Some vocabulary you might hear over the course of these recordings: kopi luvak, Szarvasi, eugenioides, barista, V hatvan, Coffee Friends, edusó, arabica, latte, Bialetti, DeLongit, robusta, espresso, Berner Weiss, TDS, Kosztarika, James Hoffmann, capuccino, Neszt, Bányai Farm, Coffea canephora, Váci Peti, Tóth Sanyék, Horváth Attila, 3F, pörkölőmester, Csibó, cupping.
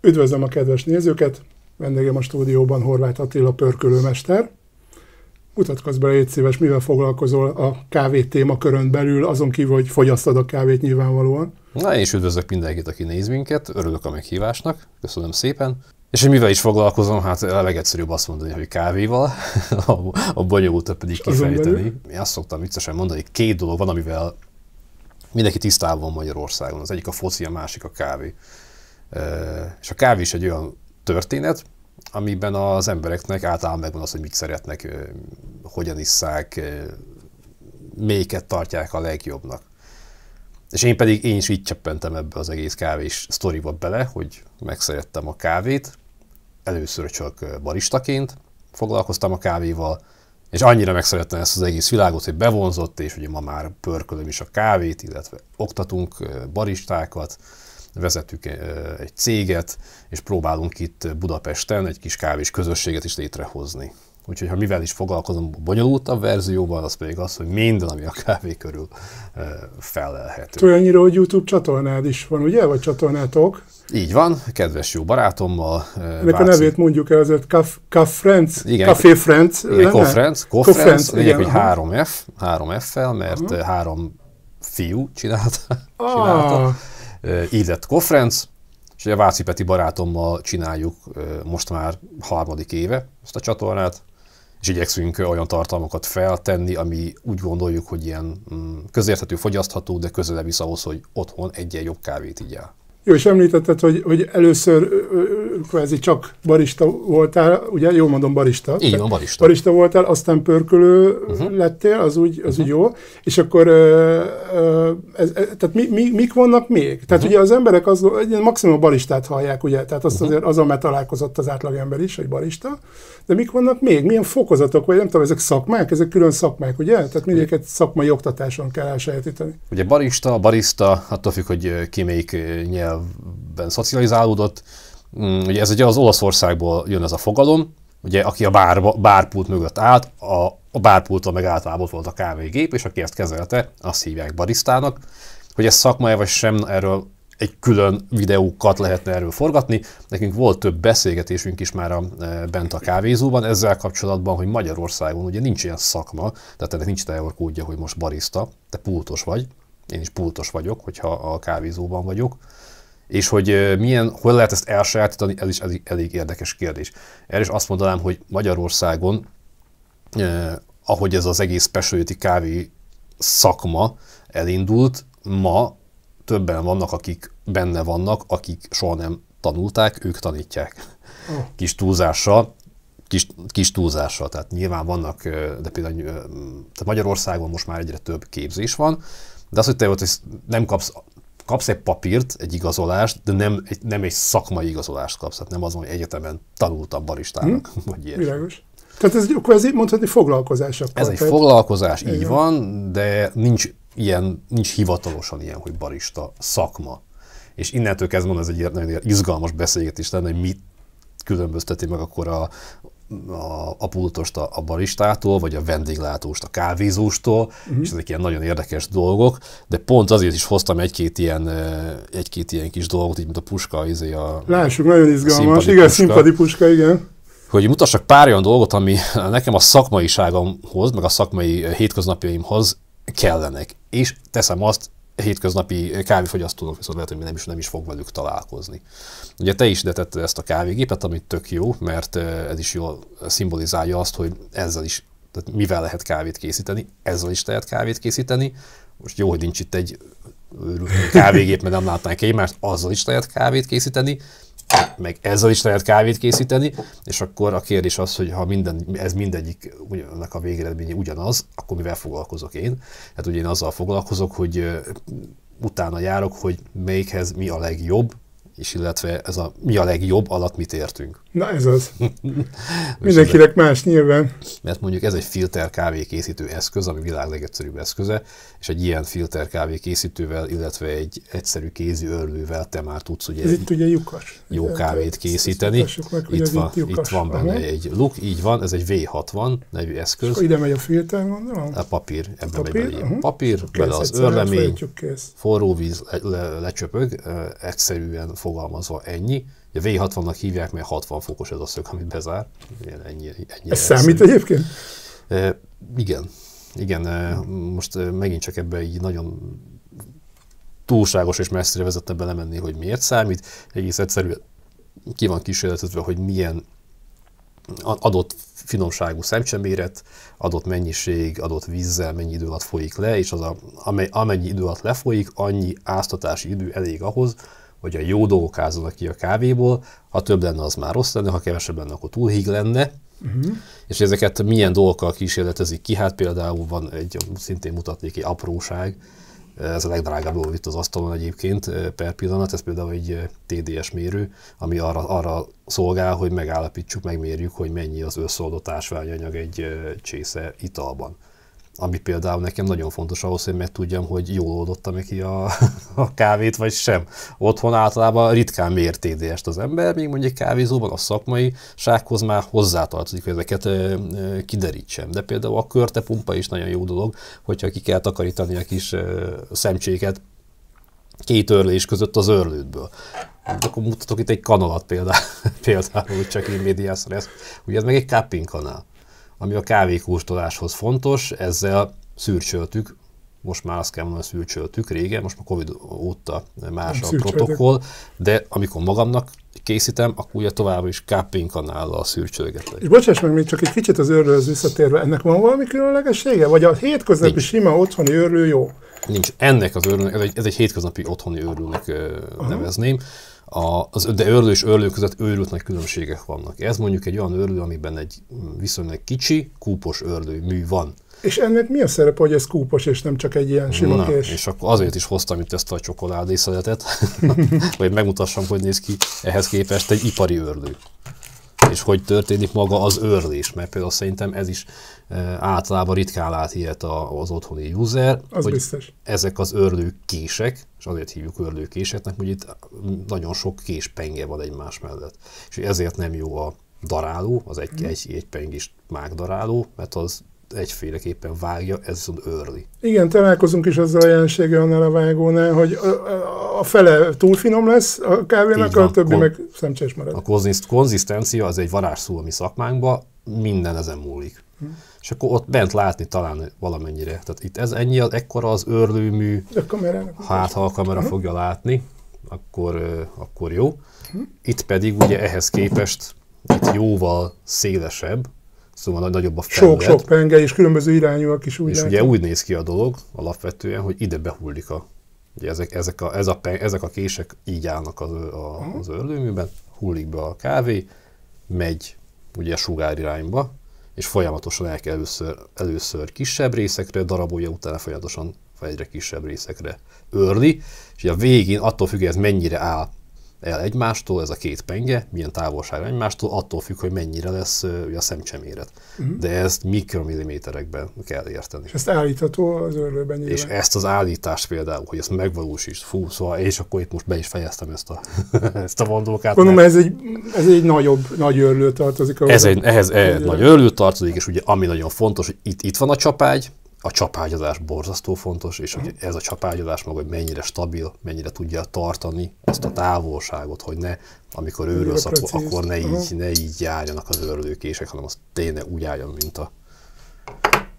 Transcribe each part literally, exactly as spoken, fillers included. Üdvözlöm a kedves nézőket! Vendégem a stúdióban Horváth Attila pörkölőmester. Mutatkozz be, légy szíves, mivel foglalkozol a kávé témakörön belül, azon kívül, hogy fogyasztad a kávét nyilvánvalóan. Na, én is üdvözlök mindenkit, aki néz minket, örülök a meghívásnak, köszönöm szépen. És hogy mivel is foglalkozom, hát a legegyszerűbb azt mondani, hogy kávéval, a bonyolultabb pedig kifejteni. Én azt szoktam viccesen mondani, hogy két dolog van, amivel mindenki tisztában van Magyarországon. Az egyik a foci, a másik a kávé. És a kávé is egy olyan történet, amiben az embereknek általában megvan az, hogy mit szeretnek, hogyan isszák, melyiket tartják a legjobbnak. És én pedig én is így csöppentem ebbe az egész kávés sztoriba bele, hogy megszerettem a kávét. Először csak baristaként foglalkoztam a kávéval, és annyira megszerettem ezt az egész világot, hogy bevonzott, és ugye ma már pörkölöm is a kávét, illetve oktatunk baristákat, vezetünk egy céget, és próbálunk itt Budapesten egy kis kávés közösséget is létrehozni. Úgyhogy ha mivel is foglalkozom a bonyolultabb verzióval, az pedig az, hogy minden, ami a kávé körül felelhető. Olyannyira, hogy YouTube csatornád is van, ugye? Vagy csatornátok? Így van, kedves jó barátommal. Ennek Váci... a nevét mondjuk el, azért Coffee Friends. Igen, Coffee Friends. Coffee Friends, lényeg, hogy három F, három F-fel, mert aha. három fiú csinálta. csinálta. Ah. Így lett Coffee Friends, és a Váci Peti barátommal csináljuk most már harmadik éve ezt a csatornát, és igyekszünk olyan tartalmakat feltenni, ami úgy gondoljuk, hogy ilyen közérthető, fogyasztható, de közelebb visz ahhoz, hogy otthon egyen jobb kávét igyál. Jó, és említetted, hogy, hogy először kvázi csak barista voltál, ugye? Jól mondom, barista. Így van, barista. Barista voltál, aztán pörkölő uh-huh. lettél, az úgy, az uh-huh. úgy jó. És akkor ez, ez, tehát mi, mi, mik vannak még? Tehát uh-huh. ugye az emberek az, maximum a baristát hallják, ugye? Tehát azt uh-huh. azért azzal már találkozott az átlagember is, hogy barista. De mik vannak még? Milyen fokozatok, vagy nem tudom, ezek szakmák? Ezek külön szakmák, ugye? Tehát mindegyiket szakmai oktatáson kell elsajátítani. Ugye barista, barista, attól függ, hogy ki melyik nyelvben szocializálódott. Ugye ez ugye az Olaszországból jön ez a fogalom, ugye aki a bár, bárpult mögött állt, a, a bárpulton meg általában volt a kávégép, és aki ezt kezelte, azt hívják barisztának. Hogy ez szakma-e vagy sem, erről egy külön videókat lehetne erről forgatni. Nekünk volt több beszélgetésünk is már a, e, bent a kávézóban ezzel kapcsolatban, hogy Magyarországon ugye nincs ilyen szakma, tehát ennek nincs teorkódja, hogy most barista, te pultos vagy, én is pultos vagyok, hogyha a kávézóban vagyok. És hogy milyen, hol lehet ezt elsajátítani, ez is elég, elég érdekes kérdés. Erre is azt mondanám, hogy Magyarországon, eh, ahogy ez az egész specialty kávé szakma elindult, ma többen vannak, akik benne vannak, akik soha nem tanulták, ők tanítják. Oh. Kis túlzással, kis, kis túlzással, tehát nyilván vannak, de például tehát Magyarországon most már egyre több képzés van, de az, hogy te ott nem kapsz, kapsz egy papírt, egy igazolást, de nem egy, nem egy szakmai igazolást kapsz, tehát nem azon, hogy egyetemen tanultam baristának, hmm. vagy ilyesmi. Világos. Tehát ez egy mondhatni foglalkozás. Akkor, ez egy tehát... foglalkozás, így igen. Van, de nincs ilyen, nincs hivatalosan ilyen, hogy barista szakma. És innentől kezdve mondom, ez egy nagyon izgalmas beszélgetés lenne, hogy mit különbözteti meg akkor a, a, a pultost a, a baristától, vagy a vendéglátóst a kávézóstól, uh-huh. és ezek ilyen nagyon érdekes dolgok, de pont azért is hoztam egy-két ilyen, egy-két ilyen kis dolgot, így mint a puska, izé a... Lássuk, nagyon izgalmas, igen, színpadi puska, igen. Hogy mutassak pár olyan dolgot, ami nekem a szakmaiságomhoz, meg a szakmai hétköznapjaimhoz kellenek, és teszem azt, hétköznapi kávéfogyasztónak viszont lehet, hogy nem is, nem is fog velük találkozni. Ugye te is ide tetted ezt a kávégépet, ami tök jó, mert ez is jól szimbolizálja azt, hogy ezzel is, tehát mivel lehet kávét készíteni, ezzel is lehet kávét készíteni. Most jó, hogy nincs itt egy kávégép, mert nem látnánk egymást, azzal is lehet kávét készíteni, meg ezzel is lehet kávét készíteni, és akkor a kérdés az, hogy ha minden, ez mindegyik ennek a végeredménye ugyanaz, akkor mivel foglalkozok én? Hát ugye én azzal foglalkozok, hogy utána járok, hogy melyikhez mi a legjobb, és illetve ez a mi a legjobb alatt mit értünk. Na ez az. Mindenkinek más nyilván. Mert mondjuk ez egy filter kávékészítő eszköz, ami világ legegyszerűbb eszköze, és egy ilyen filter kávékészítővel, illetve egy egyszerű kézi örlővel te már tudsz ugye, itt ugye lyukas. Jó kávét készíteni. Meg, itt, van, itt, itt van benne aha. egy luk, így van, ez egy V hatvan nevű eszköz. És ide megy a filter, gondolom? A papír, ebben papír, megy aha. papír, kész, bele az örlemény, forró víz le, le, lecsöpög, egyszerűen fogalmazva ennyi, A vé hatvannak hívják, mert hatvan fokos ez a szög, amit bezár. Ilyen, ennyi, ennyi ez számít szög. Egyébként? E, igen. Igen, e, most e, megint csak ebbe így nagyon túlságos és messzire vezetne belemenni, hogy miért számít. Egész egyszerűen ki van kísérletezve, hogy milyen adott finomságú szemcseméret, adott mennyiség, adott vízzel mennyi idő alatt folyik le, és az a, amennyi idő alatt lefolyik, annyi áztatási idő elég ahhoz, hogy a jó dolgok ázzanak ki a kávéból, ha több lenne, az már rossz lenne, ha kevesebb lenne, akkor túlhíg lenne. Uh-huh. És ezeket milyen dolgokkal kísérletezik ki? Hát például van egy, szintén mutatnék egy apróság, ez a legdrágább dolog itt az asztalon egyébként per pillanat, ez például egy té dé es mérő, ami arra, arra szolgál, hogy megállapítsuk, megmérjük, hogy mennyi az összoldott ásványanyag egy csésze italban. Ami például nekem nagyon fontos ahhoz, hogy meg tudjam, hogy jól oldottam neki a, a kávét, vagy sem. Otthon általában ritkán mér té dé est az ember, még mondjuk kávézóban a szakmai sághoz már hozzátartozik, hogy ezeket ö, ö, kiderítsem. De például a körtepumpa is nagyon jó dolog, hogyha ki kell takarítani a kis ö, szemcséket két örlés között az örlődből. Akkor mutatok itt egy kanalat például, például csak így médiászra ezt. Ugye ez meg egy cupping kanál, ami a kávékóstoláshoz fontos, ezzel szürcsöltük, most már azt kell mondani, hogy szürcsöltük régen, most már Covid óta más a protokoll, de amikor magamnak készítem, akkor ugye tovább is cupping kanállal szürcsölgetek. És bocsáss meg, még csak egy kicsit az őrlőhöz visszatérve, ennek van valami különlegessége? Vagy a hétköznapi nincs. Sima otthoni őrlő jó? Nincs, ennek az őrlőnek, ez egy, ez egy hétköznapi otthoni őrlőnek aha. nevezném. A, az, de őrlő és őrlő között őrült nagy különbségek vannak. Ez mondjuk egy olyan őrlő, amiben egy viszonylag kicsi, kúpos őrlő mű van. És ennek mi a szerepe, hogy ez kúpos, és nem csak egy ilyen sima kés? És akkor azért is hoztam itt ezt a csokoládé szeletet, hogy megmutassam, hogy néz ki ehhez képest egy ipari őrlő. És hogy történik maga az őrlés, mert például szerintem ez is e, általában ritkán lát ilyet a, az otthoni user, az hogy biztos. Ezek az őrlőkések, és azért hívjuk őrlőkéseknek, hogy itt nagyon sok késpenge van egymás mellett. És ezért nem jó a daráló, az egy, mm. egy, egy pengis mágdaráló, mert az egyféleképpen vágja, ez viszont őrli. Igen, találkozunk is azzal a jelenséggel annál a vágónál, hogy a, a, a fele túl finom lesz a kávénak, a többi Kon meg szemcsés marad. A konziszt konzisztencia az egy varázsszó a mi szakmánkban, minden ezen múlik. Hm. És akkor ott bent látni talán valamennyire. Tehát itt ez ennyi, ekkora az őrlőmű, hát ha a kamera hm. fogja látni, akkor, akkor jó. Hm. Itt pedig ugye ehhez képest itt jóval szélesebb, szóval nagyobb a felület. Sok-sok penge és különböző irányúak is úgy. És látni. Ugye úgy néz ki a dolog alapvetően, hogy ide behullik a... Ugye ezek, ezek, a, ez a peng, ezek a kések így állnak az, a, az őrlőműben, hullik be a kávé, megy ugye sugár irányba, és folyamatosan el kell először, először kisebb részekre, darabolja, utána folyamatosan egyre kisebb részekre őrli, és a végén attól függ, ez mennyire áll el egymástól, ez a két penge, milyen távolság egymástól, attól függ, hogy mennyire lesz uh, a szemcseméret. Uh-huh. De ezt mikromilliméterekben kell érteni. És ezt állítható az őrlőben nyilván. És ezt az állítást például, hogy ezt megvalósítsd, fú, szóval, és akkor itt most be is fejeztem ezt a, ezt a mondókát. Gondolom, mert... ez, egy, ez egy nagyobb, nagy őrlő tartozik. Ez egy, ehhez ehhez nagy őrlő tartozik, és ugye ami nagyon fontos, hogy itt, itt van a csapágy, a csapágyazás borzasztó fontos, és hogy ez a csapágyazás maga, hogy mennyire stabil, mennyire tudja tartani azt a távolságot, hogy ne, amikor őrülsz, akkor, akkor ne, így, ne így járjanak az őrlőkések, hanem az tényleg úgy álljon, mint a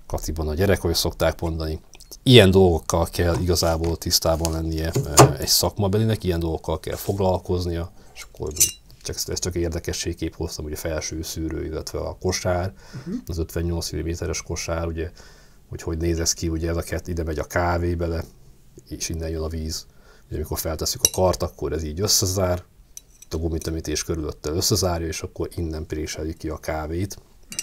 kaciban a gyerek, ahogy szokták mondani. Ilyen dolgokkal kell igazából tisztában lennie egy szakmabelinek, ilyen dolgokkal kell foglalkoznia, és akkor csak, ezt csak érdekességképp hoztam, ugye a felső szűrő, illetve a kosár, az ötvennyolc milliméteres kosár, ugye hogy hogy néz ez ki, ugye ezeket ide megy a kávé bele, és innen jön a víz. Ugye amikor feltesszük a kart, akkor ez így összezár, a gumitömítés körülötte összezárja, és akkor innen préselik ki a kávét.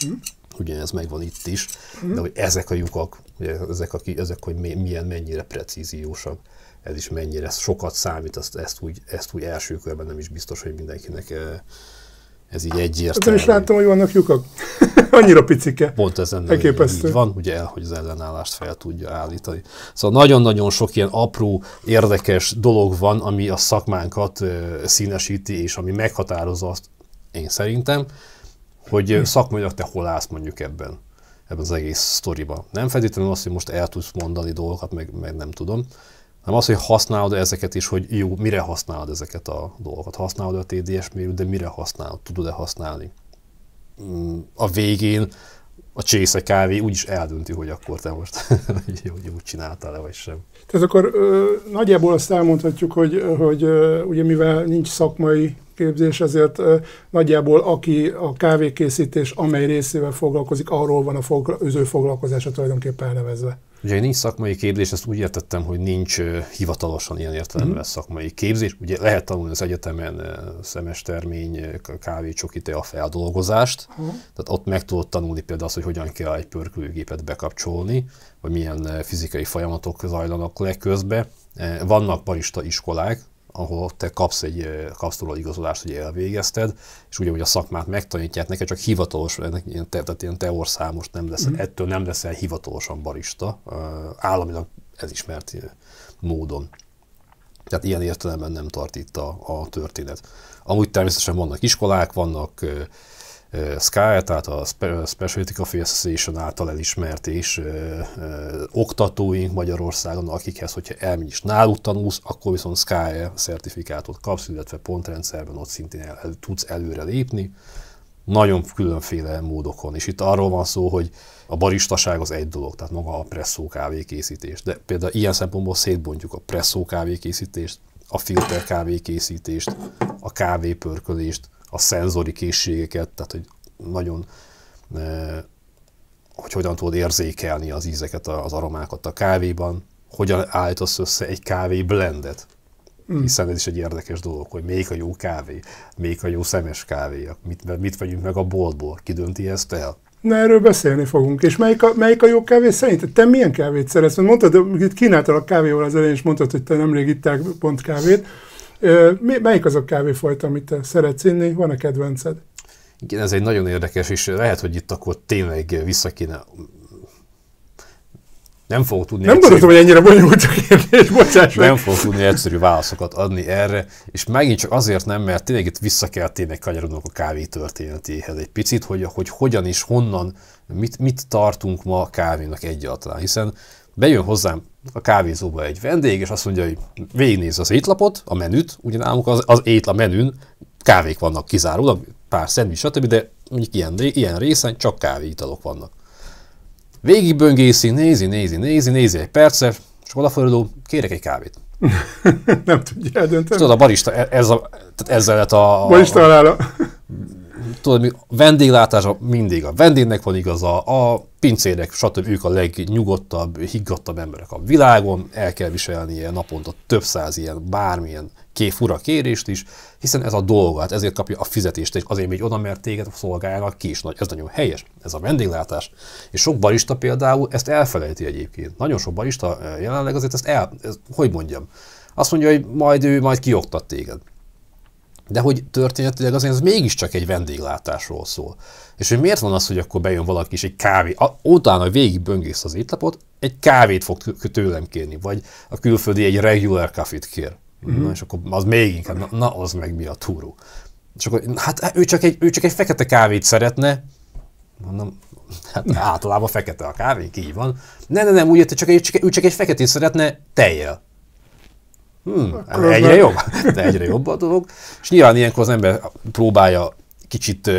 Mm. Ugyanez megvan itt is, mm. de hogy ezek a lyukak, ugye ezek, a, ezek hogy milyen, mennyire precíziósabb, ez is mennyire sokat számít, ezt, ezt, úgy, ezt úgy első körben nem is biztos, hogy mindenkinek ez így egyértelmű. Én is láttam, hogy vannak lyukak. Annyira picike. Pont ez ennél így van, ugye, hogy az ellenállást fel tudja állítani. Szóval nagyon-nagyon sok ilyen apró, érdekes dolog van, ami a szakmánkat színesíti, és ami meghatározza azt, én szerintem, hogy szakmailag te hol állsz mondjuk ebben, ebben az egész sztoriban. Nem feltétlenül azt, hogy most el tudsz mondani dolgokat, meg, meg nem tudom, nem az, hogy használod ezeket is, hogy jó, mire használod ezeket a dolgokat. Használod a té dé es mérőt, de mire használod, tudod-e használni. A végén a csésze kávé úgyis eldönti, hogy akkor te most úgy csináltál-e, vagy sem. Tehát akkor ö, nagyjából azt elmondhatjuk, hogy, hogy ö, ugye mivel nincs szakmai képzés, ezért ö, nagyjából aki a kávékészítés amely részével foglalkozik, arról van az ő foglalkozása tulajdonképpen elnevezve. Ugye nincs szakmai képzés, ezt úgy értettem, hogy nincs ö, hivatalosan ilyen értelemben mm. szakmai képzés. Ugye lehet tanulni az egyetemen ö, szemestermény, kávécsoki, te a feldolgozást, mm. tehát ott meg tudod tanulni például azt, hogy hogyan kell egy pörkölőgépet bekapcsolni, vagy milyen fizikai folyamatok zajlanak legközben. Vannak barista iskolák, ahol te kapsz egy kapsz tőle igazolást, hogy elvégezted, és ugyanúgy a szakmát megtanítják neked, csak hivatalos, ilyen, tehát ilyen teorszámos nem lesz, mm. ettől nem leszel hivatalosan barista, államilag elismert módon. Tehát ilyen értelemben nem tart itt a, a történet. Amúgy természetesen vannak iskolák, vannak S C A, tehát a Specialty Coffee Association által elismert és ö, ö, oktatóink Magyarországon, akikhez, hogyha elmégy is náluk tanulsz, akkor viszont S C A szertifikátot kapsz, illetve pontrendszerben ott szintén el, el, tudsz előre lépni. Nagyon különféle módokon. És itt arról van szó, hogy a baristaság az egy dolog, tehát maga a presszó kávékészítés. De például ilyen szempontból szétbontjuk a presszó kávékészítést, a filter kávékészítést, a kávépörkölést, a szenzori készségeket, tehát hogy nagyon, eh, hogy hogyan tudod érzékelni az ízeket, az aromákat a kávéban, hogyan állítasz össze egy kávé blendet, mm. hiszen ez is egy érdekes dolog, hogy melyik a jó kávé, melyik a jó szemes kávé, mit, mit vegyünk meg a boltból, ki dönti ezt el? Na, erről beszélni fogunk. És melyik a, melyik a jó kávé szerinted? Te milyen kávét szeretsz? Mondtad, hogy itt kínáltál a kávéval az elején, és mondtad, hogy te nemrég ittál pont kávét. Melyik az a kávéfajta, amit te szeretsz inni? Van-e kedvenced? Igen, ez egy nagyon érdekes, és lehet, hogy itt akkor tényleg vissza kéne... Nem fogok tudni... Nem gondoltam, hogy ennyire bonyolult a kérdés, bocsáss meg! Nem fogok tudni egyszerű válaszokat adni erre, és megint csak azért nem, mert tényleg itt vissza kell tényleg kanyarodnunk a kávé történetéhez egy picit, hogy, hogy hogyan és honnan, mit, mit tartunk ma a kávénak egyáltalán, hiszen bejön hozzám a kávézóba egy vendég, és azt mondja, hogy végignézze az étlapot, a menüt, ugyanálunk az, az étla menün kávék vannak kizárólag, pár szendvics, stb., de mondjuk ilyen, ilyen részen csak kávéitalok vannak. Végigböngészi, nézi, nézi, nézi, nézi egy percre, és odaforduló, kérek egy kávét. Nem tudja eldönteni. És tudod, a barista, ez a, tehát ezzel lett a... a barista halála. Tudod, vendéglátása mindig a vendégnek van igaza, a pincérek, stb. Ők a legnyugodtabb, higgadtabb emberek a világon, el kell viselnie naponta több száz ilyen, bármilyen fura kérést is, hiszen ez a dolgát, ezért kapja a fizetést, és azért még oda, mert téged szolgálnak ki is. Nagy, ez nagyon helyes, ez a vendéglátás. És sok barista például ezt elfelejti egyébként. Nagyon sok barista jelenleg azért ezt el, ez, hogy mondjam, azt mondja, hogy majd ő majd kioktat téged. De hogy történetileg azért ez mégiscsak egy vendéglátásról szól. És hogy miért van az, hogy akkor bejön valaki is egy kávé, a, utána végig böngész az étlapot, egy kávét fog tőlem kérni, vagy a külföldi egy regular coffee-t kér. Mm-hmm. Na, és akkor az még inkább, na, na az meg mi a túró. És akkor, hát ő csak egy, ő csak egy fekete kávét szeretne, mondom, hát általában fekete a kávé, így van. Ne, ne, nem, úgy érte, csak, csak, ő csak egy feketét szeretne tejjel. Hmm, egyre jobb, de egyre jobb a dolog. És nyilván ilyenkor az ember próbálja kicsit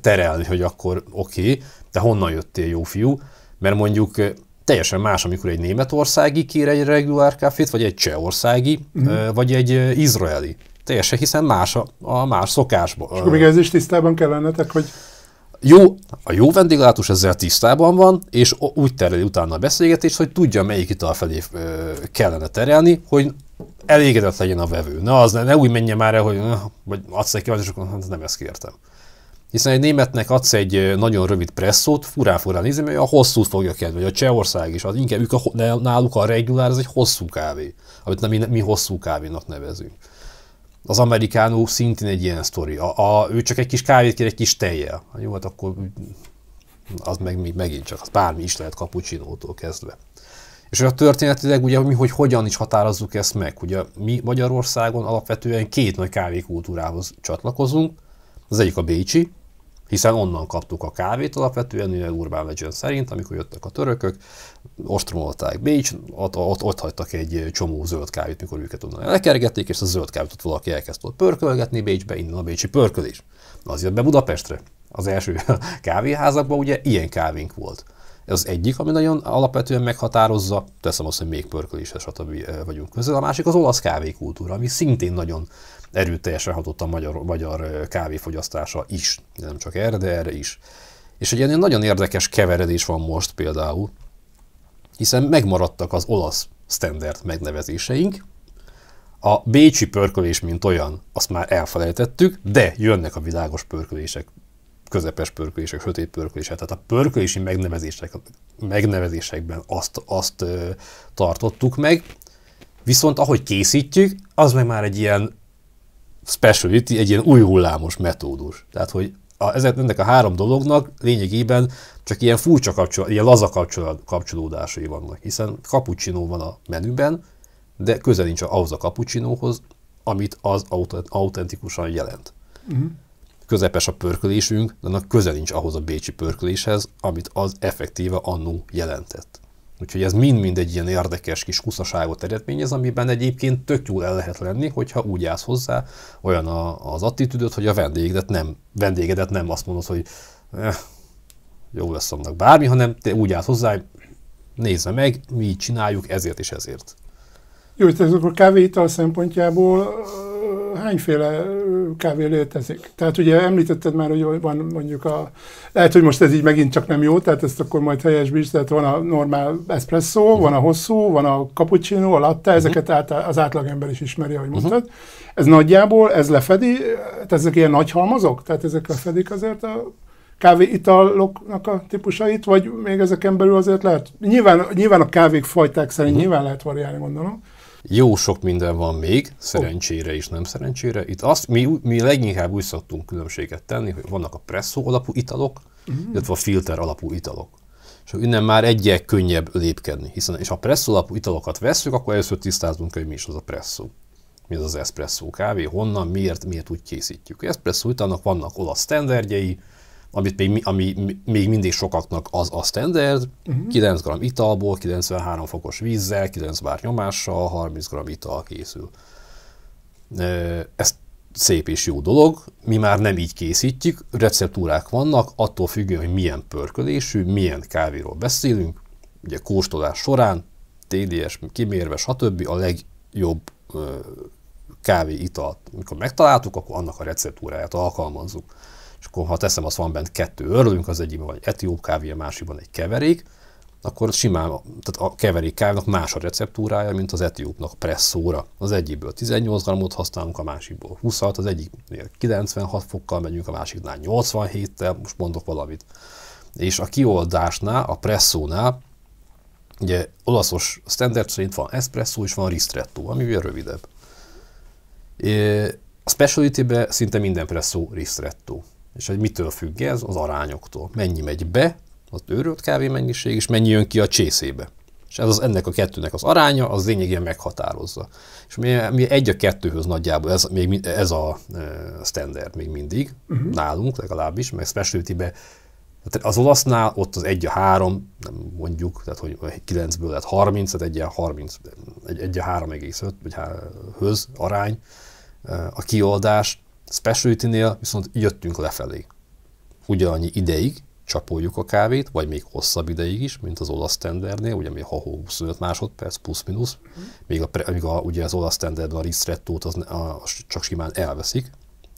terelni, hogy akkor oké, okay, de honnan jöttél, jó fiú? Mert mondjuk teljesen más, amikor egy németországi kér egy regular káfét, vagy egy csehországi, mm-hmm. vagy egy izraeli. Teljesen, hiszen más a, a más szokásban. És akkor még ez is tisztában kell lennetek, hogy... Jó, a jó vendéglátós ezzel tisztában van, és úgy tereli utána a beszélgetést, hogy tudja, melyik ital felé kellene terelni, hogy elégedett legyen a vevő. Na, az ne, ne úgy menjen már el, hogy na, vagy adsz egy kíváncsi, és akkor hát nem ezt kértem. Hiszen egy németnek adsz egy nagyon rövid presszót, furán-furán nézni, mert a hosszút fogja kedvelni, vagy a Csehország is, az inkább ők a, náluk a regulár, ez egy hosszú kávé, amit mi, mi hosszú kávénak nevezünk. Az amerikánó szintén egy ilyen sztori. A, a, ő csak egy kis kávét kér, egy kis tejjel. Jó, hát akkor az meg, megint csak, az bármi is lehet kapucsinótól kezdve. És a történetileg ugye mi, hogy hogyan is határozzuk ezt meg. Ugye mi Magyarországon alapvetően két nagy kávékultúrához csatlakozunk. Az egyik a bécsi, Hiszen onnan kaptuk a kávét alapvetően, ugye Urban Legend szerint, amikor jöttek a törökök, ostromolták Bécs, ott, ott, ott hagytak egy csomó zöld kávét, mikor őket onnan lekergették, és a zöld kávét ott valaki elkezdett pörkölgetni Bécsbe, innen a bécsi pörkölés. Az jött be Budapestre. Az első kávéházakban ugye ilyen kávénk volt. Ez az egyik, ami nagyon alapvetően meghatározza, teszem azt, hogy még pörköléshez stb. Vagyunk közel. A másik az olasz kávékultúra, ami szintén nagyon erőteljesen hatott a magyar, magyar kávéfogyasztása is. Nem csak erre, de erre is. És egy ilyen nagyon érdekes keveredés van most például, hiszen megmaradtak az olasz standard megnevezéseink. A bécsi pörkölés, mint olyan, azt már elfelejtettük, de jönnek a világos pörkölések, közepes pörkölések, sötét pörkölések, tehát a pörkölési megnevezések, megnevezésekben azt, azt ö, tartottuk meg, viszont ahogy készítjük, az meg már egy ilyen speciality, egy ilyen új hullámos metódus. Tehát, hogy a, ennek a három dolognak lényegében csak ilyen furcsa kapcsolódásai, ilyen laza kapcsolódásai vannak, hiszen cappuccino van a menüben, de közel nincs ahhoz a cappuccinóhoz, amit az autentikusan jelent. Mm. Közepes a pörkölésünk, de annak közel nincs ahhoz a bécsi pörköléshez, amit az effektíve annó jelentett. Úgyhogy ez mind-mind egy ilyen érdekes kis kuszaságot eredményez, amiben egyébként tök jól el lehet lenni, hogyha úgy állsz hozzá, olyan a, az attitűdöd, hogy a vendégedet nem, vendégedet nem azt mondod, hogy eh, jó lesz annak bármi, hanem te úgy állsz hozzá, nézze meg, mi így csináljuk ezért és ezért. Jó, tehát akkor kávéital szempontjából hányféle kávé létezik? Tehát ugye említetted már, hogy van mondjuk a... Lehet, hogy most ez így megint csak nem jó, tehát ezt akkor majd helyesbíts, tehát van a normál espresszó, uh-huh. van a hosszú, van a cappuccino, a latte, uh-huh. ezeket át, az átlagember is ismeri, ahogy uh-huh. mondtad. Ez nagyjából, ez lefedi, tehát ezek ilyen nagy halmazok? Tehát ezek lefedik azért a... kávéitaloknak a típusait, vagy még ezeken belül azért lehet? Nyilván, nyilván a kávék fajták szerint hmm. nyilván lehet variálni, gondolom. Jó sok minden van még, szerencsére is, nem szerencsére. Itt azt mi, mi leginkább úgy szoktunk különbséget tenni, hogy vannak a presszó alapú italok, hmm. illetve a filter alapú italok. És innen már egyel könnyebb lépkedni, hiszen és ha presszó alapú italokat vesszük, akkor először tisztázunk, hogy mi is az a presszó. Mi az az espresszó kávé, honnan, miért, miért úgy készítjük. Espresszó italnak vannak olasz standardjai, amit még, ami még mindig sokaknak az a standard, uh-huh. kilenc gramm italból, kilencvenhárom fokos vízzel, kilenc bár nyomással, harminc gramm ital készül. Ez szép és jó dolog, mi már nem így készítjük, receptúrák vannak, attól függően, hogy milyen pörkölésű, milyen kávéról beszélünk, ugye kóstolás során, té dé es, kimérve, stb. A legjobb kávéitalt, amikor megtaláltuk, akkor annak a receptúráját alkalmazzuk. És akkor, ha teszem, azt van bent kettő örlünk, az egyikben van egy etióp kávé, a másikban egy keverék, akkor simán, tehát a keverék kávénak más a receptúrája, mint az etiópnak presszóra. Az egyikből tizennyolc grammot használunk, a másikból húszat, az egyiknél kilencvenhat fokkal megyünk, a másiknál nyolcvanhéttel, most mondok valamit. És a kioldásnál, a presszónál, ugye olaszos standard szerint van espresso és van ristretto, ami ugye rövidebb. A speciality-be szinte minden presszó ristretto. És hogy mitől függ ez? Az arányoktól. Mennyi menj be, az őrölt kávé mennyiség, és mennyi jön ki a csészébe. És ez az, ennek a kettőnek az aránya, az lényegében meghatározza. És mi, mi egy a kettőhöz nagyjából, ez, még, ez a e, standard még mindig, uh-huh. nálunk legalábbis, meg speciality-be az olasznál ott az egy a három, nem mondjuk, tehát hogy kilencből lett harminc, tehát egy a harminc, egy a három egész öt vagy három-höz arány a kioldás. Speciality-nél viszont jöttünk lefelé. Ugyanannyi ideig csapoljuk a kávét, vagy még hosszabb ideig is, mint az olasz standardnél, ugye még ha huszonöt másodperc, plusz-minusz, még a, a, ugye az olasz standardban a ristrettót az a, a, csak simán elveszik,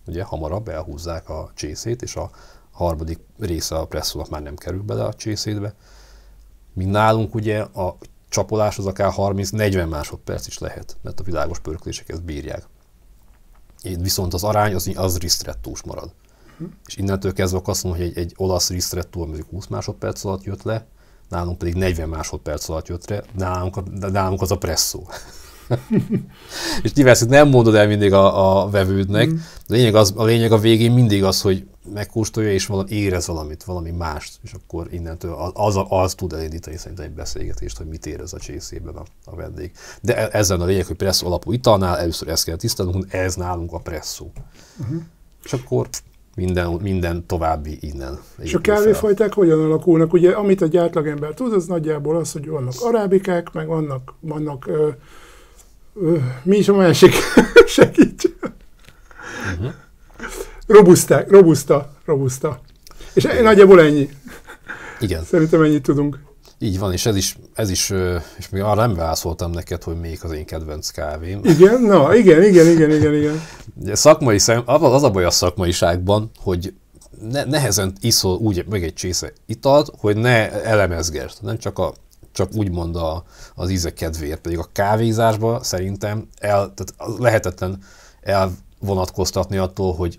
ugye hamarabb elhúzzák a csészét, és a harmadik része a presszónak már nem kerül bele a csészétbe. Míg nálunk ugye a csapolás az akár harminc-negyven másodperc is lehet, mert a világos pörkölések ezt bírják. Én viszont az arány az, az ristrettós marad. Uh-huh. És innentől kezdve azt mondom, hogy egy, egy olasz ristretto, mondjuk húsz másodperc alatt jött le, nálunk pedig negyven másodperc alatt jött le, nálunk, nálunk az a presszó. És nyilván nem mondod el mindig a, a vevődnek, uh-huh. a, lényeg az, a lényeg a végén mindig az, hogy megkóstolja és valami, érez valamit, valami mást, és akkor innentől az, az, az tud elindítani szerintem egy beszélgetést, hogy mit érez a csészében a, a vendég. De ezen a lényeg, hogy presszó alapú italnál először ezt kell tisztelnünk, ez nálunk a presszó. Uh-huh. És akkor minden, minden további innen. És a kávéfajták hogyan alakulnak? Ugye, amit egy átlagember tud, az nagyjából az, hogy vannak arábikák, meg vannak, vannak ö, ö, mi is a másik? Segítsen! Uh-huh. Robusta, robusta, robusta. És nagyjából ennyi. Igen. Szerintem ennyit tudunk. Így van, és ez is, ez is, és még arra nem válaszoltam neked, hogy melyik az én kedvenc kávém. Igen, na, igen, igen, igen, igen, igen. Szakmai szem, az a baj a szakmaiságban, hogy ne, nehezen iszol úgy meg egy csésze italt, hogy ne elemezgesd, nem csak, a, csak úgymond a, az íze kedvéért, pedig a kávézásban szerintem el, tehát lehetetlen elvonatkoztatni attól, hogy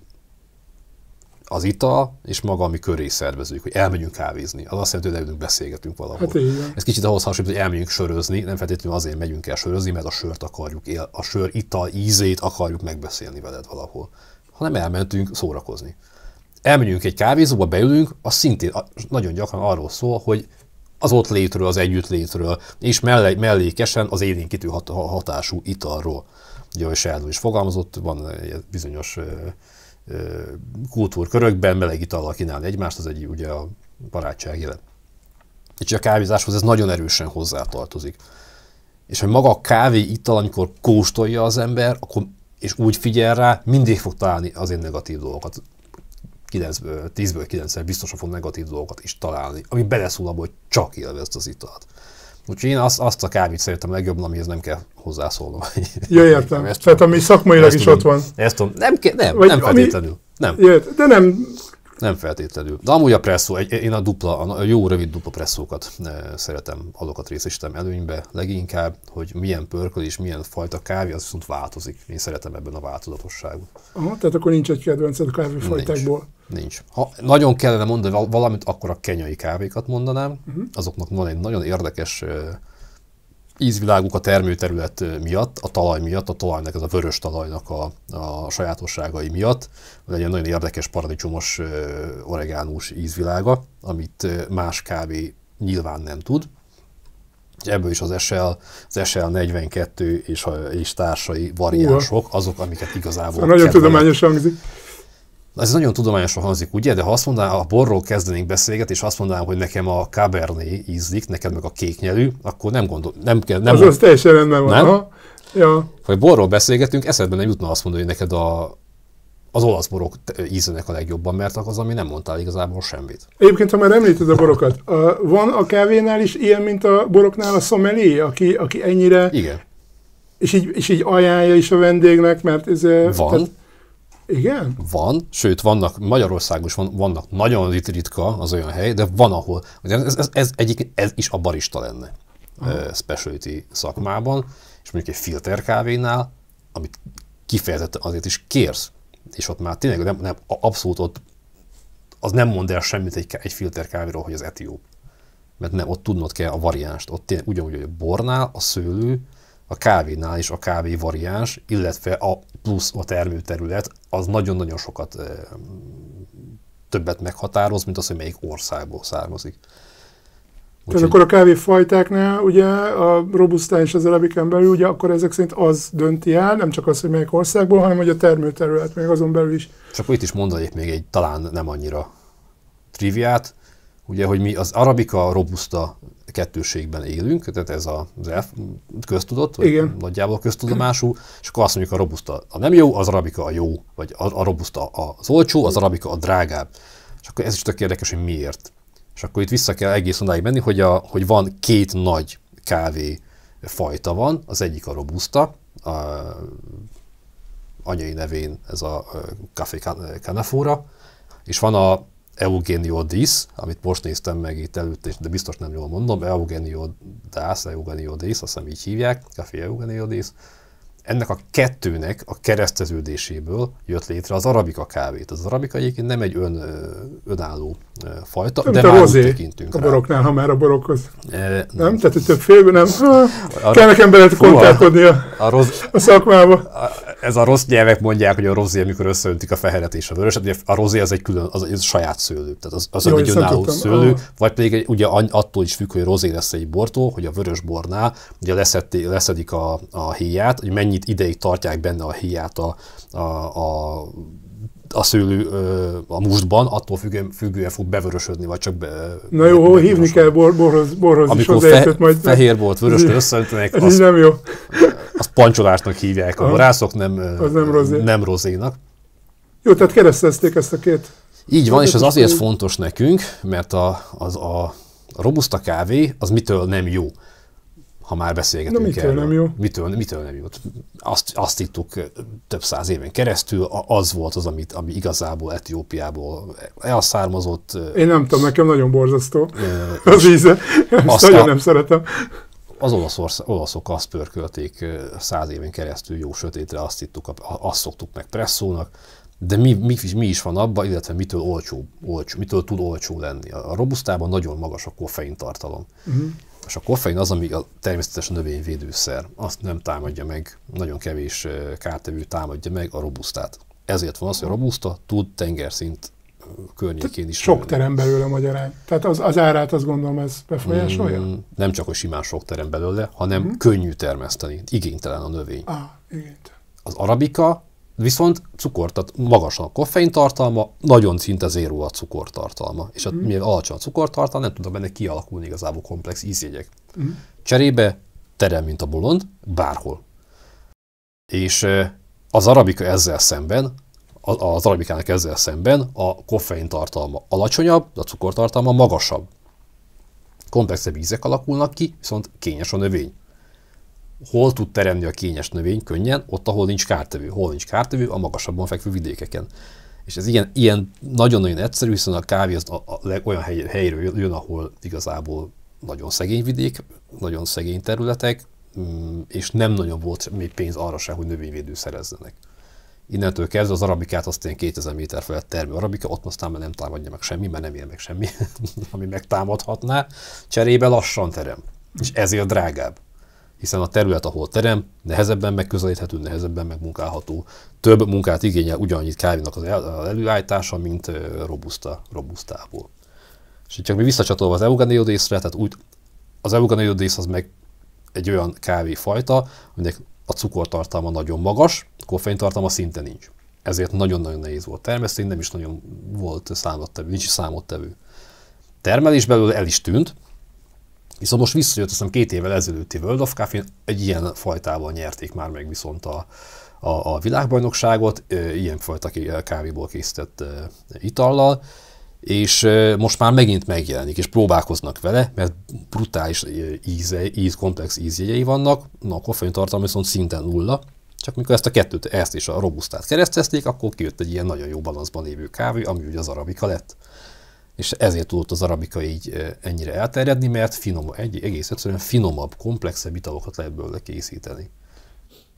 az ital, és maga, ami köré szervezők, hogy elmegyünk kávézni. Az azt jelenti, hogy leülünk, beszélgetünk valahol. Hát így, ez kicsit ahhoz hasonlít, hogy elmegyünk sörözni, nem feltétlenül azért megyünk el sörözni, mert a sört akarjuk, a sör ital ízét akarjuk megbeszélni veled valahol, hanem elmentünk szórakozni. Elmegyünk egy kávézóba, beülünk, az szintén nagyon gyakran arról szól, hogy az ott létről, az együtt létről, és mellé, mellékesen az élénkítő hat, hatású italról. Ugye, ahogy Sándor is fogalmazott, van egy bizonyos kultúrkörökben meleg itallal kínálni egymást, az egy ugye a barátság jelen. És a kávézáshoz ez nagyon erősen hozzátartozik. És hogy maga a kávé ital, amikor kóstolja az ember, akkor, és úgy figyel rá, mindig fog találni azért negatív dolgokat. tízből kilencszer biztosan fog negatív dolgokat is találni, ami beleszól abba, hogy csak élvezd az italt. Úgyhogy én azt, azt a kávét szeretem legjobban, amihez nem kell hozzászólnom. Ja, értem. Ezt tehát ami szakmailag is tudom, ott van. Ezt tudom. Nem, ke, nem, nem feltétlenül. Nem. Jött, de nem. Nem feltétlenül. De amúgy a presszó, én a dupla, a jó rövid dupla presszókat szeretem, azokat részesítem előnybe leginkább, hogy milyen pörkölés, milyen fajta kávé, az viszont változik. Én szeretem ebben a változatosságot. Aha, tehát akkor nincs egy kedvenced a kávéfajtákból. Nincs. Nincs. Ha nagyon kellene mondani valamit, akkor a kenyai kávékat mondanám. Uh-huh. Azoknak van egy nagyon érdekes ízviláguk a termőterület miatt, a talaj miatt, a talajnak, ez a vörös talajnak a, a sajátosságai miatt, van egy nagyon érdekes paradicsomos oregánós ízvilága, amit más kávé nyilván nem tud. Ebből is az es el negyvenkettő és, és társai variánsok, azok, amiket igazából... Nagyon tudományos hangzik. Ez nagyon tudományosan hangzik, ugye? De ha azt mondanám, a borról kezdenénk beszélgetni, és azt mondanám, hogy nekem a Cabernet ízlik, neked meg a kéknyelű, akkor nem gondolom, nem kell... Nem az az teljesen rendben van, ha? Ja. Ha borról beszélgetünk, eszedben nem jutna azt mondani, hogy neked a, az olasz borok ízlenek a legjobban, mert az, ami nem mondtál igazából semmit. Egyébként, ha már említed a borokat, van a kávénál is ilyen, mint a boroknál a sommelier, aki, aki ennyire... Igen. És így, és így ajánlja is a vendégnek, mert ez... Van. Tehát, igen? Van, sőt, vannak, Magyarországon is van, vannak nagyon ritka az olyan hely, de van, ahol, ez, ez, ez, egyik, ez is a barista lenne uh, specialty szakmában, és mondjuk egy filterkávénál, amit kifejezetten azért is kérsz, és ott már tényleg nem, nem abszolút ott, az nem mond el semmit egy, egy filterkávéról, hogy az etióp, mert nem, ott tudnod kell a variánst, ott tényleg ugyanúgy, hogy a bornál, a szőlő, a kávénál is a kávé variáns, illetve a plusz a termőterület, az nagyon-nagyon sokat e, többet meghatároz, mint az, hogy melyik országból származik. Tehát akkor a kávéfajtáknál, ugye a robusztán és az arabikán belül, ugye akkor ezek szerint az dönti el, nem csak az, hogy melyik országból, hanem hogy a termőterület még azon belül is. És akkor itt is mondanék még egy talán nem annyira triviát, ugye, hogy mi az arabika, robusta kettőségben élünk, tehát ez az elf köztudott, vagy igen, nagyjából köztudomású, és akkor azt mondjuk a robusta a nem jó, az arabica a jó, vagy a, a robusta az olcsó, az arabica a drágább. És akkor ez is tök érdekes, hogy miért. És akkor itt vissza kell egész odáig menni, hogy, a, hogy van két nagy kávé fajta van, az egyik a robusta, a anyai nevén ez a Coffea canephora, és van a eugenioides, amit most néztem meg itt előtt, de biztos nem jól mondom, eugenioides, eugenioides, azt hiszem így hívják, Coffea eugenioides. Ennek a kettőnek a kereszteződéséből jött létre az arabika kávét. Az arabika egyébként nem egy ön, önálló fajta, nem, de már úgy tekintünk a rá. Boroknál, ha már a borokhoz. E, nem. nem? Tehát, hogy több félben nem. A, kell nekem bele kontálkodni a, a, rossz, a szakmába. A, ez a rossz nyelvek mondják, hogy a rozé, amikor összeöntik a feheret és a vöröset, ugye a rozé az egy külön, az egy saját szőlő, tehát az, az jó, egy önálló szőlő, a... vagy pedig ugye attól is függ, hogy rozé lesz egy bortól, hogy a vörös bornál ugye leszedik, leszedik a, a héját, hogy mennyit ideig tartják benne a héját a, a, a a szőlő a mustban, attól függően, függően fog bevörösödni, vagy csak be... Na jó, hol hívni kell borhoz, borhoz is hozzáértett majd. Amikor fe, fehér volt, vöröstől összeöntenek, az, nem jó. Azt pancsolásnak hívják a borászok, nem, nem, rozé. nem rozénak. Jó, tehát keresztezték ezt a két... Így van, és az azért fontos nekünk, mert a, az a robusta kávé az mitől nem jó, ha már beszélgetünk mitől erről. Nem jó? Mitől, mitől nem jó? Azt, azt ittuk több száz éven keresztül, az volt az, amit, ami igazából Etiópiából elszármazott. Én nem tudom, nekem nagyon borzasztó az íze, ezt nagyon nem szeretem. Az olaszorsz, olaszok azt pörkölték száz éven keresztül jó sötétre, azt ittuk, azt szoktuk meg presszónak. De mi, mi, mi is van abban, illetve mitől olcsó, olcsó, mitől tud olcsó lenni. A robusztában nagyon magas a koffein tartalom. Uh-huh. És a koffein az, ami a természetes növényvédőszer. Azt nem támadja meg, nagyon kevés kártevő támadja meg a robusztát. Ezért van az, hogy a robuszta tud tengerszint környékén is. Sok terem belőle magyarán. Tehát az, az árát azt gondolom ez befolyásolja? Mm, nem csak, hogy simán sok terem belőle, hanem uh-huh. könnyű termeszteni. Igénytelen a növény. Ah, igénytelen. Az arabika viszont cukor, tehát magas a koffein tartalma, nagyon szinte zéró a cukortartalma. És mm. mivel alacsony a cukortartalma, nem tudnak benne kialakulni igazából komplex ízjegyek. Mm. Cserébe terem, mint a bolond, bárhol. És az arabika ezzel szemben, az arabikának ezzel szemben a koffein tartalma alacsonyabb, a cukortartalma magasabb. Komplexebb ízek alakulnak ki, viszont kényes a növény. Hol tud teremni a kényes növény könnyen? Ott, ahol nincs kártevő. Hol nincs kártevő? A magasabban fekvő vidékeken. És ez ilyen nagyon-nagyon egyszerű, hiszen a kávé az a, a, olyan hely, helyről jön, ahol igazából nagyon szegény vidék, nagyon szegény területek, és nem nagyon volt még pénz arra se, hogy növényvédő szerezzenek. Innentől kezdve az arabikát azt ilyen kétezer méter felett termő arabika, ott aztán már nem támadja meg semmi, mert nem ér meg semmi, ami megtámadhatná. Cserébe lassan terem, és ezért drágább. Hiszen a terület, ahol terem, nehezebben megközelíthető, nehezebben megmunkálható. Több munkát igényel ugyanannyit kávénak az előállítása, mint robusta, robustából. És csak mi visszacsatolva az eugenioidesre, tehát úgy, az eugenioides az meg egy olyan kávéfajta, aminek a cukortartalma nagyon magas, a koffeintartalma szinte nincs. Ezért nagyon-nagyon nehéz volt termeszteni, nem is nagyon volt számottevő, nincs számottevő. Termelés belőle el is tűnt, viszont most visszajött, azt hiszem, két évvel ezelőtti World of Coffee-n, egy ilyen fajtával nyerték már meg viszont a, a, a világbajnokságot, ilyen fajta kávéból készített itallal, és most már megint megjelenik, és próbálkoznak vele, mert brutális íze, íz, komplex ízjegyei vannak, na a koffein tartalma viszont szintén nulla, csak mikor ezt a kettőt, ezt és a robusztát keresztezték, akkor kijött egy ilyen nagyon jó balanszban lévő kávé, ami ugye az arabika lett. És ezért tudott az arabika így ennyire elterjedni, mert finom, egy, egész egyszerűen finomabb, komplexebb italokat lehet belőle készíteni.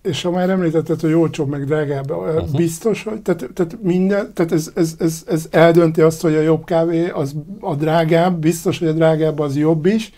És ha már említetted, hogy olcsóbb meg drágább, uh-huh. biztos, hogy tehát, tehát minden, tehát ez, ez, ez, ez eldönti azt, hogy a jobb kávé az a drágább, biztos, hogy a drágább az jobb is,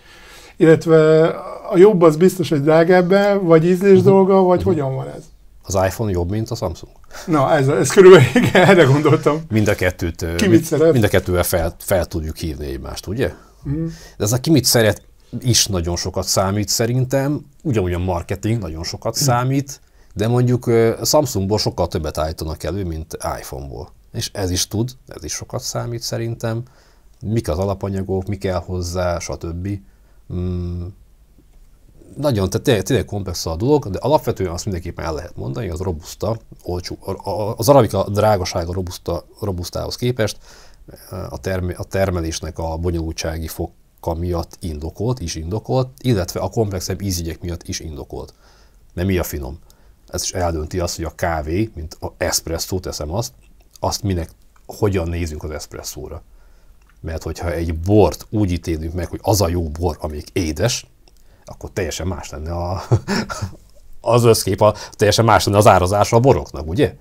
illetve a jobb az biztos, hogy drágább, vagy ízlés uh-huh. dolga, vagy uh-huh. hogyan van ez? Az iPhone jobb, mint a Samsung? Na, ez, ez körülbelül, igen, erre gondoltam. Mind a kettőt, ki mit szeret? Mind a kettővel fel, fel tudjuk hívni egymást, ugye? Mm. De ez a ki mit szeret is nagyon sokat számít szerintem, ugyanúgy a marketing nagyon sokat mm. számít, de mondjuk Samsungból sokkal többet állítanak elő, mint iPhoneból. És ez is tud, ez is sokat számít szerintem, mik az alapanyagok, mi kell hozzá, stb. Mm. Nagyon, tehát tényleg komplex a dolog, de alapvetően azt mindenképpen el lehet mondani, az robusta, olcsó, az arabika drágasága robusta, robustához képest a, term, a termelésnek a bonyolultsági foka miatt indokolt, is indokolt, illetve a komplexebb ízügyek miatt is indokolt. De mi a finom? Ez is eldönti azt, hogy a kávé, mint az eszpresszó, teszem azt, azt minek, hogyan nézünk az eszpresszóra. Mert hogyha egy bort úgy ítélünk meg, hogy az a jó bor, amelyik édes, akkor teljesen más lenne a, az összkép, a, teljesen más lenne az árazása a boroknak, ugye?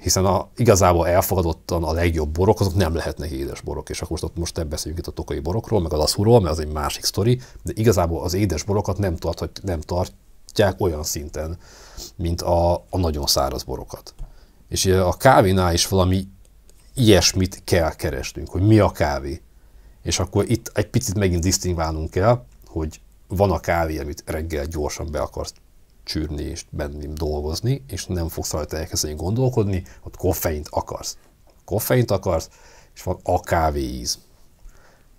Hiszen a, igazából elfogadottan a legjobb borok, azok nem lehetnek édes borok, és akkor most, most beszéljünk itt a tokai borokról, meg a aszúról, mert az egy másik sztori, de igazából az édes borokat nem, tart, nem tartják olyan szinten, mint a, a nagyon száraz borokat. És a kávénál is valami ilyesmit kell keresnünk, hogy mi a kávé. És akkor itt egy picit megint disztingválnunk kell, hogy van a kávé, amit reggel gyorsan be akarsz csűrni és benni dolgozni, és nem fogsz rajta elkezdeni gondolkodni, ott koffeint akarsz. koffeint akarsz, és van a kávéíz.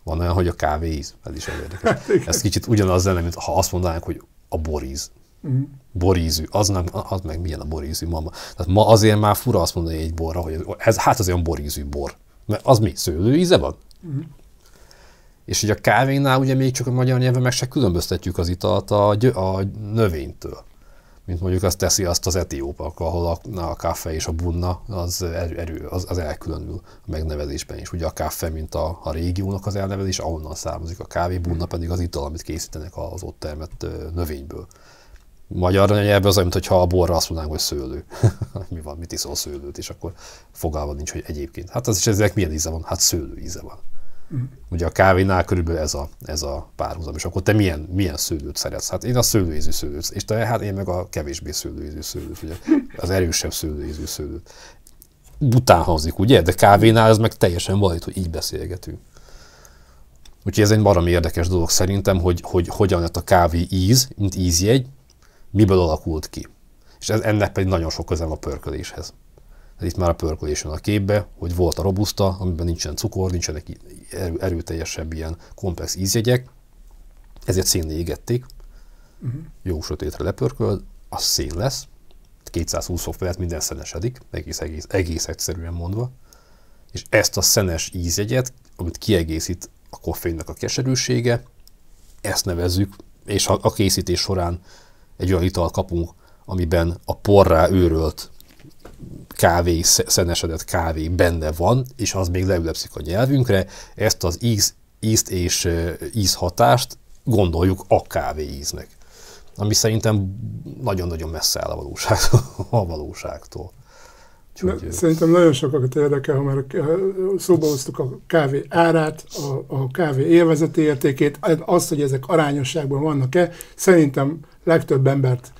Van olyan, hogy a kávéíz, ez is érdekes. Ez kicsit ugyanaz lenne, mint ha azt mondanánk, hogy a boríz. Mm. Borízű, az, nem, az meg milyen a borízű mama. Tehát ma azért már fura azt mondani egy borra, hogy ez, hát az olyan borízű bor. Mert az mi? Szőlőíze van? Mm. És ugye a kávénál ugye még csak a magyar nyelven meg se különböztetjük az italt a, a növénytől. Mint mondjuk azt teszi azt az etiópak, ahol a, a káfé és a bunna az, erő, az, az elkülönül a megnevezésben is. Ugye a káfé, mint a, a régiónak az elnevezés, ahonnan származik a kávé, bunna pedig az ital, amit készítenek az ott termett növényből. Magyar nyelvben az olyan, mintha a borra azt mondanánk, hogy szőlő. Mi van, mit iszol szőlőt, és akkor fogalma nincs, hogy egyébként. Hát az is ezek milyen íze van? Hát szőlő íze van. Mm. Ugye a kávénál körülbelül ez a, ez a párhuzam, és akkor te milyen, milyen szőlőt szeretsz? Hát én a szőlőízű szőlőt, és te hát én meg a kevésbé szőlőízű szőlőt, ugye az erősebb szőlőízű szőlőt. Bután hangzik, ugye? De kávénál ez meg teljesen valid, hogy így beszélgetünk. Úgyhogy ez egy baromi érdekes dolog szerintem, hogy, hogy hogyan lett a kávé íz, mint ízjegy, miből alakult ki. És ez, ennek pedig nagyon sok közel a pörköléshez. Itt már a pörkölés jön a képbe, hogy volt a robusta, amiben nincsen cukor, nincsenek erő, erőteljesebb ilyen komplex ízjegyek, ezért szénné égették, uh-huh. Jó sötétre lepörköld, az szén lesz, kétszázhúsz fok felett minden szenesedik, egész, egész, egész egyszerűen mondva, és ezt a szenes ízjegyet, amit kiegészít a koffeinnek a keserűsége, ezt nevezzük, és a, a készítés során egy olyan ital kapunk, amiben a porrá őrölt kávé, szenesedett kávé benne van, és az még leülepszik a nyelvünkre, ezt az íz, ízt és ízhatást gondoljuk a kávé íznek. Ami szerintem nagyon-nagyon messze áll a valóságtól. A valóságtól. Úgyhogy, Na, szerintem nagyon sokakat érdekel, ha már szóba hoztuk a kávé árát, a, a kávé élvezeti értékét, azt, hogy ezek arányosságban vannak-e, szerintem legtöbb embert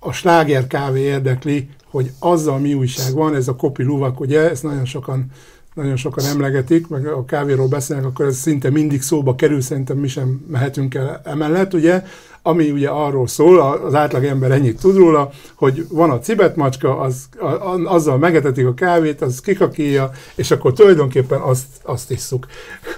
a sláger kávé érdekli, hogy azzal mi újság van, ez a kopi luvak, ugye, ezt nagyon sokan, nagyon sokan emlegetik, meg a kávéról beszélnek, akkor ez szinte mindig szóba kerül, szerintem mi sem mehetünk el emellett, ugye, ami ugye arról szól, az átlag ember ennyit tud róla, hogy van a cibetmacska, az, a, a, azzal megetetik a kávét, az kikakíja, és akkor tulajdonképpen azt, azt isszuk.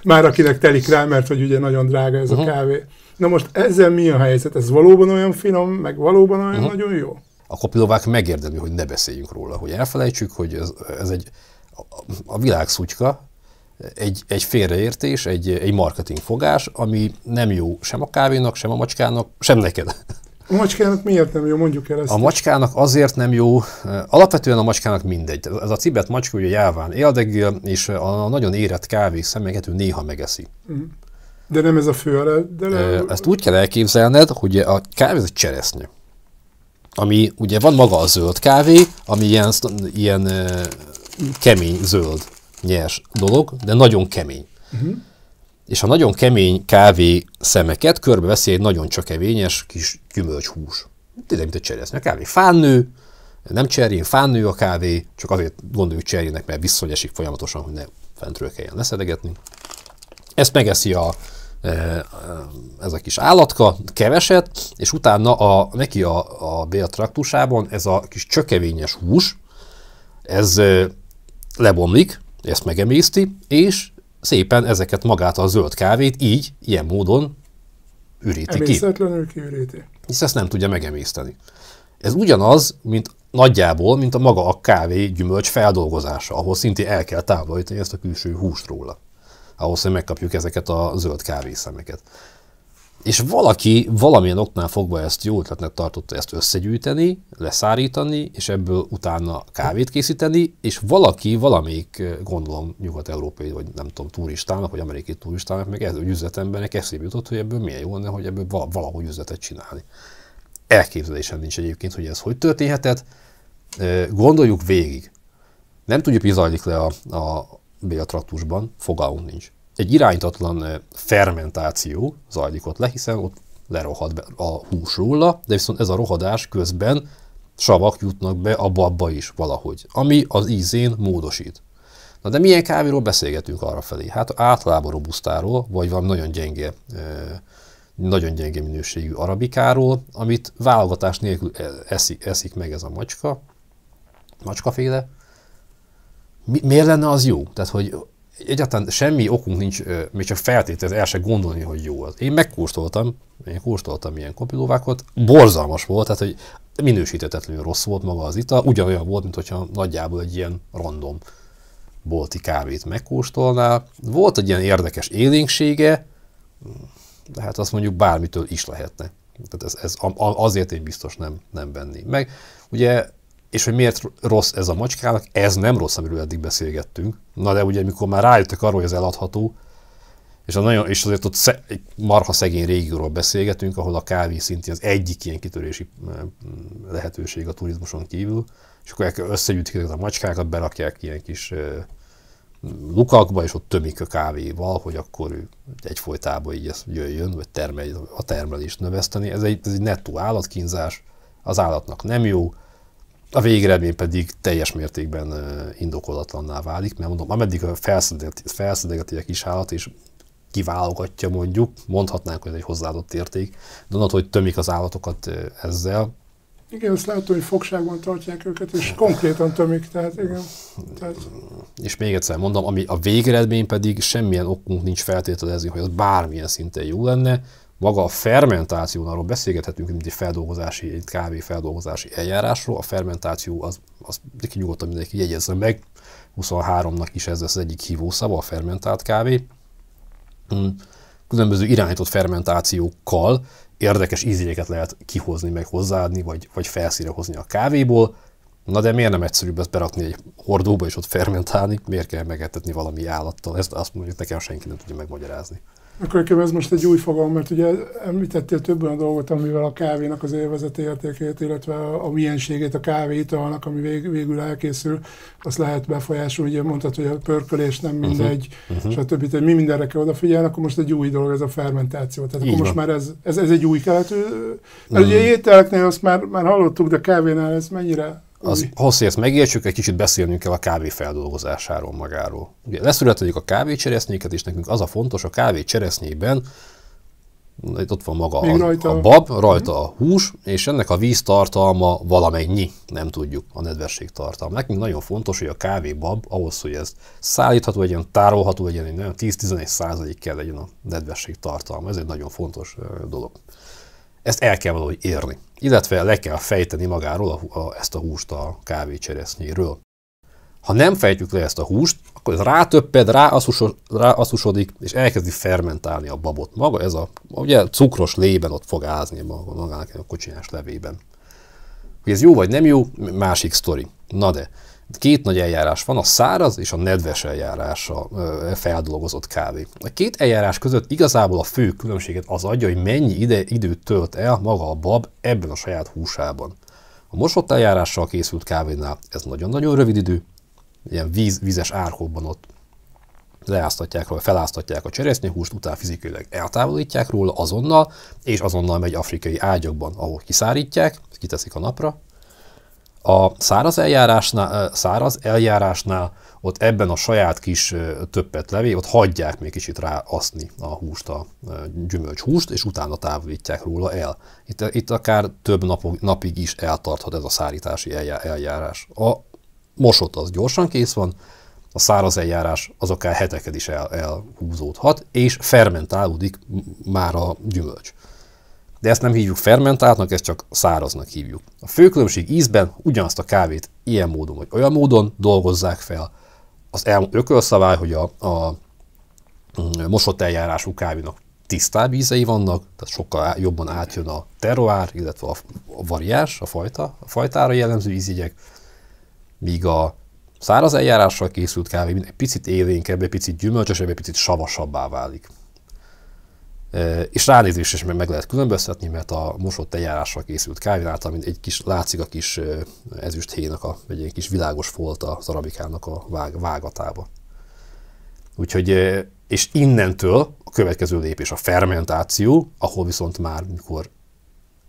Már akinek telik rá, mert hogy ugye nagyon drága ez uh-huh. a kávé. Na most ezzel mi a helyzet? Ez valóban olyan finom, meg valóban olyan uh-huh. nagyon jó? A kopilovák megérdemli, hogy ne beszéljünk róla, hogy elfelejtsük, hogy ez, ez egy, a világ szutyka, egy, egy félreértés, egy, egy marketing fogás, ami nem jó sem a kávénak, sem a macskának, sem neked. A macskának miért nem jó, mondjuk el ezt? A macskának azért nem jó, alapvetően a macskának mindegy. Ez a cibet macska ugye járván éldegél, és a nagyon érett kávé szemeket ő néha megeszi. De nem ez a fő eredet? Ezt úgy kell elképzelned, hogy a kávé egy cseresznye. Ami ugye van maga a zöld kávé, ami ilyen, ilyen uh, kemény, zöld, nyers dolog, de nagyon kemény. Uh-huh. És a nagyon kemény kávé szemeket körbeveszi egy nagyon csökevényes kis gyümölcshús. Tényleg, mint egy cseresznye. A kávé fánnő, nem cserjén, fánnő a kávé, csak azért gondoljuk cserjének, mert visszaesik folyamatosan, hogy ne fentről kelljen leszedegetni. Ezt megeszi a ez a kis állatka, keveset, és utána a, neki a, a béltraktusában ez a kis csökevényes hús, ez lebomlik, ezt megemészti, és szépen ezeket magát a zöld kávét így, ilyen módon üríti ki. Emészetlenül kiüríti. Hisz ezt nem tudja megemészteni. Ez ugyanaz, mint nagyjából, mint a maga a kávé gyümölcs feldolgozása, ahol szintén el kell távolítani ezt a külső húst róla. Ahhoz, hogy megkapjuk ezeket a zöld kávészemeket. És valaki valamilyen oknál fogva ezt jó ötletnek tartotta ezt összegyűjteni, leszárítani, és ebből utána kávét készíteni, és valaki valamelyik, gondolom, nyugat-európai, vagy nem tudom, turistának, vagy amerikai turistának, meg ez, hogy üzletembernek eszébe jutott, hogy ebből milyen jó lenne, hogy ebből valahogy üzletet csinálni. Elképzelésem nincs egyébként, hogy ez hogy történhetett. Gondoljuk végig. Nem tudjuk, hogy zajlik le a, a a traktusban, fogalmunk nincs. Egy iránytatlan fermentáció zajlik ott le, hiszen ott lerohad be a hús róla, de viszont ez a rohadás közben savak jutnak be a babba is valahogy, ami az ízén módosít. Na de milyen kávéról beszélgetünk arrafelé? Hát általában robusztáról, vagy valami nagyon gyenge, nagyon gyenge minőségű arabikáról, amit válogatás nélkül eszik, eszik meg ez a macska, macskaféle, mi, miért lenne az jó? Tehát, hogy egyáltalán semmi okunk nincs, még csak feltétlenül el se gondolni, hogy jó az. Én megkóstoltam, én kóstoltam ilyen kopilóvákat, borzalmas volt, tehát, hogy minősítetetlenül rossz volt maga az ital, ugyanolyan volt, mint hogyha nagyjából egy ilyen random bolti kávét megkóstolnál. Volt egy ilyen érdekes élénksége, de hát azt mondjuk bármitől is lehetne. Tehát ez, ez azért én biztos nem, nem venném meg. Ugye, és hogy miért rossz ez a macskának, ez nem rossz, amiről eddig beszélgettünk. Na de ugye, mikor már rájöttek arról, hogy ez eladható, és, a nagyon, és azért ott sze, marha szegény régióról beszélgetünk, ahol a kávé szintén az egyik ilyen kitörési lehetőség a turizmuson kívül, és akkor összegyűjtik ezeket a macskákat, berakják ilyen kis lukakba, és ott tömik a kávéval, hogy akkor ő egyfolytában így jöjjön, vagy termelj, a termelést növeszteni. Ez egy, ez egy nettó állatkínzás, az állatnak nem jó, a végeredmény pedig teljes mértékben indokolatlanná válik, mert mondom, ameddig a felszedegeti a kis állat, és kiválogatja mondjuk, mondhatnánk, hogy ez egy hozzáadott érték, de onnantól, hogy tömik az állatokat ezzel. Igen, azt látom, hogy fogságban tartják őket, és konkrétan tömik, tehát igen. Tehát... És még egyszer mondom, ami a végeredmény pedig semmilyen okunk nincs feltételezni, hogy az bármilyen szinten jó lenne. Maga a fermentáción, arról beszélgethetünk, mint egy feldolgozási, egy kávé feldolgozási eljárásról. A fermentáció, az, az nyugodtan mindenki jegyezze meg, huszonháromnak is ez lesz az egyik hívószava, a fermentált kávé. Különböző irányított fermentációkkal érdekes ízléket lehet kihozni, meg hozzáadni, vagy, vagy felszíre hozni a kávéból. Na de miért nem egyszerűbb ezt berakni egy hordóba és ott fermentálni? Miért kell megetetni valami állattal? Ezt azt mondjuk nekem senki nem tudja megmagyarázni. Akkor ez most egy új fogalom, mert ugye említettél több olyan dolgot, amivel a kávénak az élvezeti értékét, illetve a mienségét a kávéitalnak, ami vég, végül elkészül, azt lehet befolyásolni. Ugye mondtad, hogy a pörkölés nem mindegy, uh-huh. és a többi, hogy mi mindenre kell odafigyelni, akkor most egy új dolog ez a fermentáció. Tehát akkor most már ez, ez, ez egy új keletű. Mert ugye ételeknél azt már, már hallottuk, de kávénál ez mennyire... Az, ahhoz, hogy ezt megértsük, egy kicsit beszélnünk kell a kávé feldolgozásáról magáról. Ugye leszületeljük a kávécseresznyéket, és nekünk az a fontos, a kávécseresznyében ott van maga a, a bab, rajta a hús, és ennek a víztartalma valamennyi, nem tudjuk, a nedvesség tartalma. Nekünk nagyon fontos, hogy a kávébab ahhoz, hogy ez szállítható legyen, tárolható legyen, olyan tíz-tizenegy százalék kell legyen a nedvesség tartalma. Ez egy nagyon fontos dolog. Ezt el kell valahogy érni, illetve le kell fejteni magáról a, a, ezt a húst a kávécseresznyéről. Ha nem fejtjük le ezt a húst, akkor ez rátöpped, ráasszusodik, asszuso, rá és elkezdi fermentálni a babot. Maga ez a ugye, cukros lében ott fog ázni maga, magának a kocsinyás levében. Hogy ez jó vagy nem jó, másik sztori. Na de, két nagy eljárás van, a száraz és a nedves eljárás a feldolgozott kávé. A két eljárás között igazából a fő különbséget az adja, hogy mennyi ide, időt tölt el maga a bab ebben a saját húsában. A mosott eljárással készült kávénál ez nagyon-nagyon rövid idő, ilyen víz, vízes árkokban ott leáztatják, feláztatják a cseresznyehúst, utána fizikailag eltávolítják róla azonnal, és azonnal megy afrikai ágyakban, ahol kiszárítják, kiteszik a napra. A száraz eljárásnál, száraz eljárásnál ott ebben a saját kis töppet levé, ott hagyják még kicsit ráaszni a húst, a gyümölcshúst, és utána távolítják róla el. Itt, itt akár több napog, napig is eltarthat ez a szárítási eljárás. A mosott az gyorsan kész van, a száraz eljárás az akár heteket is el, elhúzódhat, és fermentálódik már a gyümölcs. De ezt nem hívjuk fermentáltnak, ezt csak száraznak hívjuk. A fő különbség ízben ugyanazt a kávét ilyen módon vagy olyan módon dolgozzák fel. Az ökölszabály, hogy a, a mosott eljárású kávénak tisztább ízei vannak, tehát sokkal jobban átjön a terroir, illetve a variáns, a, fajta, a fajtára jellemző ízjegyek, míg a száraz eljárással készült kávé egy picit élénkebb, egy picit gyümölcsösebb, egy picit savasabbá válik. És ránézés is meg lehet különböztetni, mert a mosott eljárással készült kávé által, mint egy kis, látszik a kis ezüsthéjnak, a, egy kis világos folt az arabikának a vág, vágatába. Úgyhogy, és innentől a következő lépés a fermentáció, ahol viszont már, mikor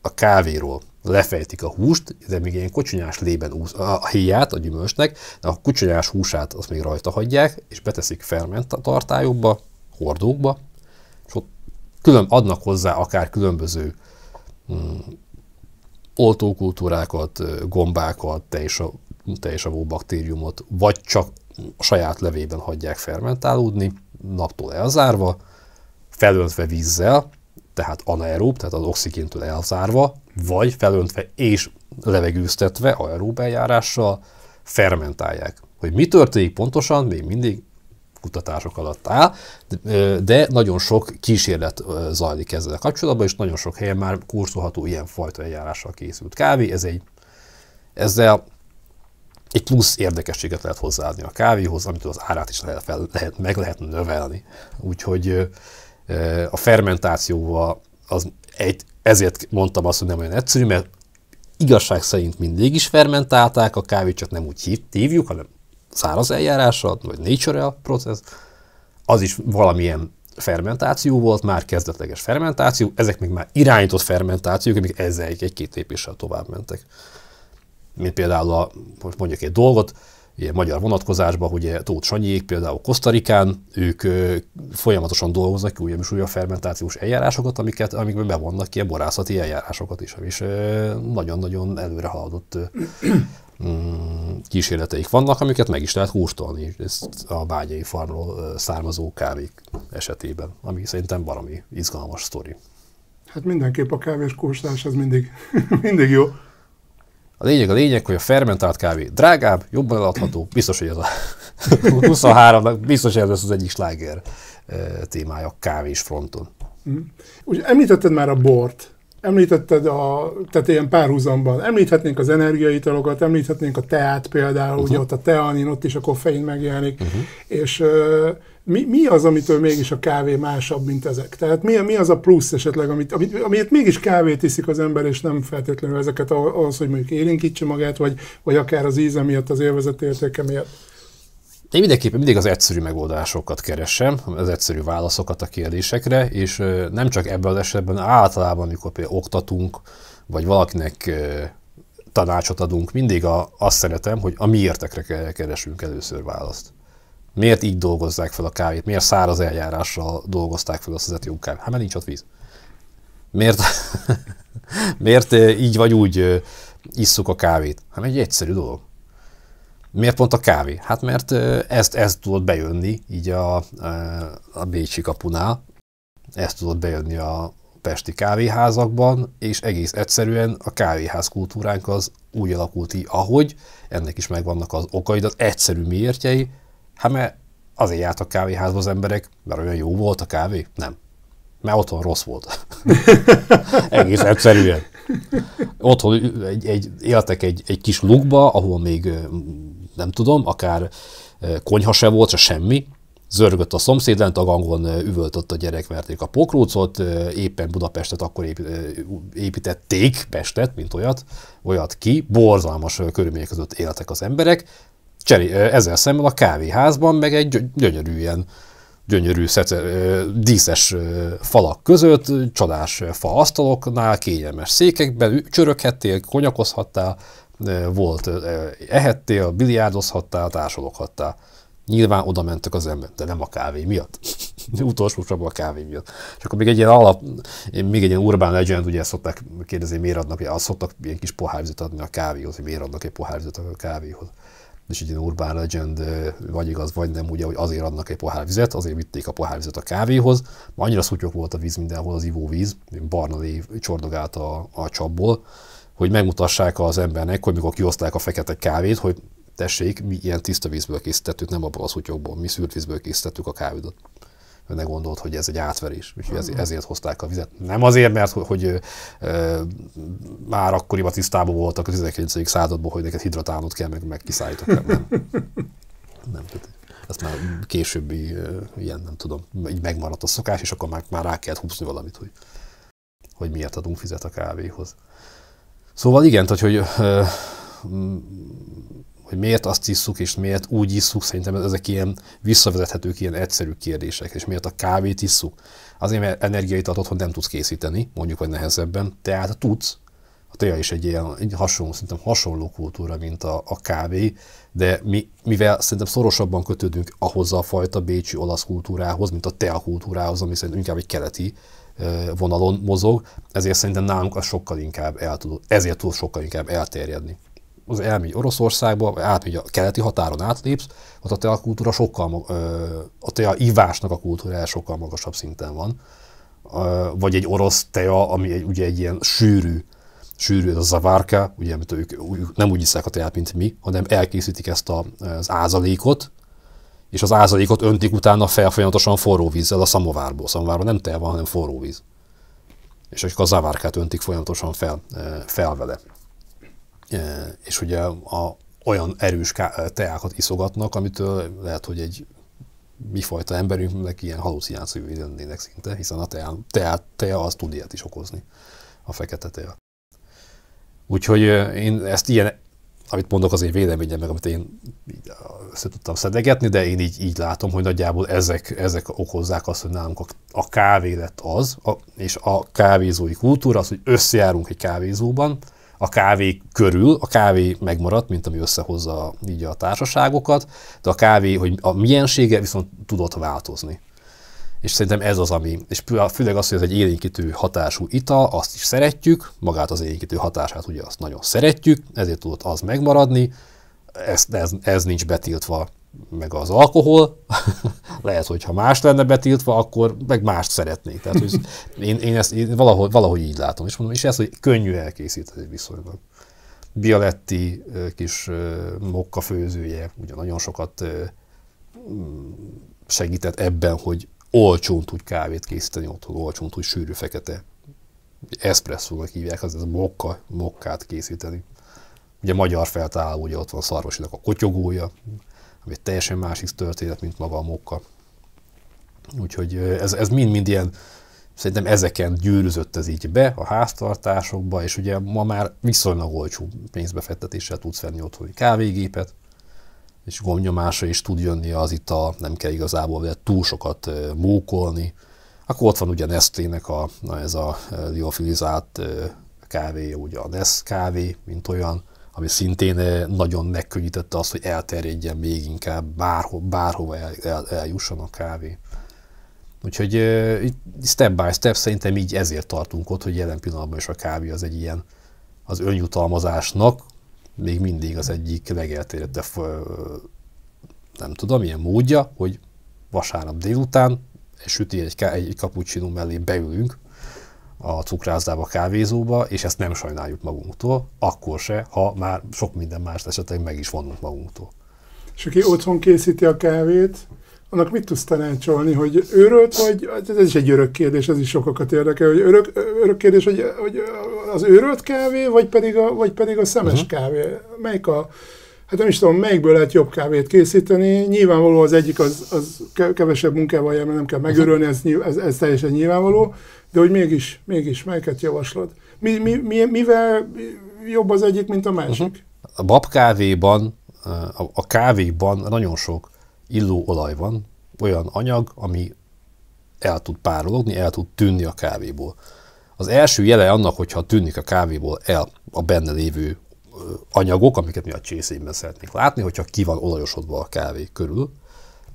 a kávéról lefejtik a húst, de még ilyen kocsonyás lében úsz, a héját, a gyümölcsnek, de a kocsonyás húsát azt még rajta hagyják, és beteszik fermenttartályokba, hordókba, és ott külön adnak hozzá akár különböző mm, oltókultúrákat, gombákat, teljesavó baktériumot, vagy csak a saját levében hagyják fermentálódni, naptól elzárva, felöntve vízzel, tehát anaerób, tehát az oxigéntől elzárva, vagy felöntve és levegőztetve aerób eljárással fermentálják. Hogy mi történik pontosan, még mindig kutatások alatt áll, de nagyon sok kísérlet zajlik ezzel kapcsolatban, és nagyon sok helyen már kóstolható ilyenfajta eljárással készült kávé. Ez egy, ezzel egy plusz érdekességet lehet hozzáadni a kávéhoz, amitől az árát is lehet, fel, lehet, meg lehet növelni. Úgyhogy a fermentációval az egy, ezért mondtam azt, hogy nem olyan egyszerű, mert igazság szerint mindig is fermentálták a kávét, csak nem úgy hívjuk, hanem száraz eljárással, vagy natural process, az is valamilyen fermentáció volt, már kezdetleges fermentáció, ezek még már irányított fermentációk, amik ezzel egy-két lépéssel tovább mentek. Mint például, a, most mondjak egy dolgot, ilyen magyar vonatkozásban, hogy Tóth Sanyék például Kosztarikán, ők ö, folyamatosan dolgoznak újabb és újabb fermentációs eljárásokat, amiket, amikben bevonnak ilyen borászati eljárásokat is, és nagyon-nagyon előre haladott kísérleteik vannak, amiket meg is lehet kóstolni, ezt a Bányai Farmról származó kávék esetében, ami szerintem valami izgalmas sztori. Hát mindenképp a kávés kóstolás az mindig, mindig jó. A lényeg a lényeg, hogy a fermentált kávé drágább, jobban eladható, biztos, hogy ez a huszonháromnak biztos, hogy ez az egyik sláger témája a kávés fronton. Ugye említetted már a bort, említetted a, tehát ilyen párhuzamban, említhetnénk az energiaitalokat, említhetnénk a teát például, uh-huh. ugye ott a teanin, ott is a koffein megjelenik, uh-huh. és uh, mi, mi az, amitől mégis a kávé másabb, mint ezek? Tehát mi, mi az a plusz esetleg, amit, amit, amit mégis kávét iszik az ember, és nem feltétlenül ezeket ahhoz, hogy mondjuk élénkítse magát, vagy, vagy akár az íze miatt, az élvezeti értéke miatt? Én mindenképpen mindig az egyszerű megoldásokat keresem, az egyszerű válaszokat a kérdésekre, és nem csak ebben az esetben, általában, amikor például oktatunk, vagy valakinek tanácsot adunk, mindig azt szeretem, hogy a miértekre keresünk először választ. Miért így dolgozzák fel a kávét? Miért száraz eljárással dolgozták fel azt az etiópiát? Hát, mert nincs ott víz. Miért, miért így vagy úgy isszuk a kávét? Hát egy egyszerű dolog. Miért pont a kávé? Hát mert ezt, ezt tudott bejönni így a, a bécsi kapunál, ezt tudott bejönni a pesti kávéházakban, és egész egyszerűen a kávéház kultúránk az úgy alakult így, ahogy, ennek is megvannak az okaid, az egyszerű miértjei, hát mert azért jártak kávéházba az emberek, mert olyan jó volt a kávé? Nem. Mert otthon rossz volt. Egész egyszerűen. Otthon egy, egy, éltek egy, egy kis lukba, ahol még nem tudom, akár konyha se volt, se semmi. Zörgött a szomszéd, lent a gangon üvöltött a gyerek, verték a pokrócot, éppen Budapestet akkor építették, Pestet, mint olyat, olyat ki, borzalmas körülmények között éltek az emberek. Cseri, ezzel szemben a kávéházban meg egy gyönyörű ilyen, gyönyörű szece, díszes falak között, csodás faasztaloknál, kényelmes székekben csöröghettél, konyakozhattál, volt, ehettél, biliárdozhattál, társaloghattál. Nyilván oda mentek az ember, de nem a kávé miatt. Utolsó sorban a kávé miatt. És akkor még egy ilyen alap, még egy ilyen urban legend, ugye ezt szokták kérdezni, miért adnak, azt szoktak ilyen kis pohárvizet adni a kávéhoz, hogy miért adnak egy pohárvizet a kávéhoz. És egy ilyen urban legend, vagy igaz, vagy nem, ugye, hogy azért adnak egy pohárvizet, azért vitték a pohárvizet a kávéhoz, mert annyira szutyok volt a víz mindenhol, az ivóvíz, barna lé csordogált a, a csapból, hogy megmutassák az embernek, hogy mikor kiosztják a fekete kávét, hogy tessék, mi ilyen tiszta vízből készítettük, nem abból a szutyokból, mi szűrt vízből készítettük a kávédat. Ne gondolt, hogy ez egy átverés, úgyhogy ezért, ezért hozták a vizet. Nem azért, mert hogy, hogy e, már akkoriban tisztában voltak a tizenkilencedik században, hogy neked hidratálnod kell, meg, meg kiszállítok. Nem. Nem, ezt már későbbi e, ilyen, nem tudom, így megmaradt a szokás, és akkor már, már rá kellett húzni valamit, hogy, hogy miért adunk vizet a kávéhoz. Szóval igen, tehát, hogy, e, hogy miért azt isszuk, és miért úgy isszuk, szerintem ezek ilyen visszavezethetők, ilyen egyszerű kérdések, és miért a kávét isszuk? Azért, mert energiaitalt otthon nem tudsz készíteni, mondjuk, vagy nehezebben, tehát tudsz. A teja is egy ilyen egy hasonló, szerintem hasonló kultúra, mint a, a kávé, de mi, mivel szerintem szorosabban kötődünk ahhoz a fajta bécsi olasz kultúrához, mint a tea kultúrához, ami szerintem inkább egy keleti vonalon mozog, ezért szerintem nálunk az sokkal inkább el tud, ezért tud sokkal inkább elterjedni. az elmegy Oroszországba, vagy átmegy a keleti határon, átlépsz, ott a teakultúra sokkal, a teaivásnak a kultúrája sokkal magasabb szinten van. Vagy egy orosz tea, ami egy, ugye egy ilyen sűrű, sűrű ez a zavárka, ugye amit ők nem úgy iszák a teát, mint mi, hanem elkészítik ezt a, az ázalékot, és az ázalékot öntik utána fel folyamatosan forró vízzel a szamovárból. A szamovárban nem tea van, hanem forró víz. És akkor a zavárkát öntik folyamatosan fel, fel vele. És ugye a, olyan erős teákat iszogatnak, amitől lehet, hogy egy mifajta emberünknek ilyen halucinációi lennének szinte, hiszen a tea, tea, tea az tud ilyet is okozni, a fekete tea. Úgyhogy én ezt ilyen, amit mondok, az én véleményem, meg amit én össze tudtam szedegetni, de én így, így látom, hogy nagyjából ezek, ezek okozzák azt, hogy nálunk a, a kávé lett az, a, és a kávézói kultúra az, hogy összejárunk egy kávézóban, a kávé körül, a kávé megmaradt, mint ami összehozza így a társaságokat, de a kávé, hogy a miensége viszont tudott változni. És szerintem ez az, ami, és főleg az, hogy ez egy élénkítő hatású ital, azt is szeretjük, magát az élénkítő hatását ugye azt nagyon szeretjük, ezért tudott az megmaradni, ez, ez, ez nincs betiltva, meg az alkohol, lehet, hogy ha más lenne betiltva, akkor meg mást szeretnék. Tehát, hogy én, én ezt én valahogy, valahogy így látom, és mondom, és ez, hogy könnyű elkészíteni viszonylag. Bialetti kis mokka főzője, ugye nagyon sokat segített ebben, hogy olcsón tud kávét készíteni otthon, olcsón tud sűrű fekete eszpresszónak hívják, az ez mokka, mokkát készíteni. Ugye magyar feltáló, ugye ott van Szarvasinak a kotyogója, ami egy teljesen másik történet, mint maga a mokka. Úgyhogy ez mind-mind ilyen, szerintem ezeken gyűrűzött ez így be a háztartásokba, és ugye ma már viszonylag olcsó pénzbefektetéssel tudsz venni otthoni kávégépet, és gombnyomásra is tud jönni az ital, nem kell igazából de túl sokat mókolni. Akkor ott van ugye a Nesztének a, ez a liofilizált kávé, ugye a Neszt kávé, mint olyan, ami szintén nagyon megkönnyítette azt, hogy elterjedjen még inkább, bárho, bárhova el, el, eljusson a kávé. Úgyhogy step by step szerintem így ezért tartunk ott, hogy jelen pillanatban is a kávé az egy ilyen, az önjutalmazásnak még mindig az egyik legelterjedtebb, nem tudom, ilyen módja, hogy vasárnap délután süti egy, egy cappuccino mellé beülünk a cukrászdába, a kávézóba, és ezt nem sajnáljuk magunktól, akkor se, ha már sok minden más esetleg meg is vonunk magunktól. És aki otthon készíti a kávét, annak mit tudsz tanácsolni, hogy őrölt vagy, ez is egy örök kérdés, ez is sokakat érdekel, hogy örök, örök kérdés, hogy, hogy az őrölt kávé, vagy pedig a, vagy pedig a szemes uh-huh. kávé? Melyik a, hát nem is tudom, melyikből lehet jobb kávét készíteni? Nyilvánvaló az egyik, az, az kevesebb munkával jár, mert nem kell megörölni, ez, ez, ez teljesen nyilvánvaló, de hogy mégis, mégis melyiket javaslod? Mi, mi, mi, mivel jobb az egyik, mint a másik? Uh-huh. A babkávéban, a kávéban nagyon sok illó olaj van, olyan anyag, ami el tud párologni, el tud tűnni a kávéból. Az első jele annak, hogyha tűnik a kávéból el a benne lévő anyagok, amiket mi a csészében szeretnénk látni, hogyha ki van olajosodva a kávé körül.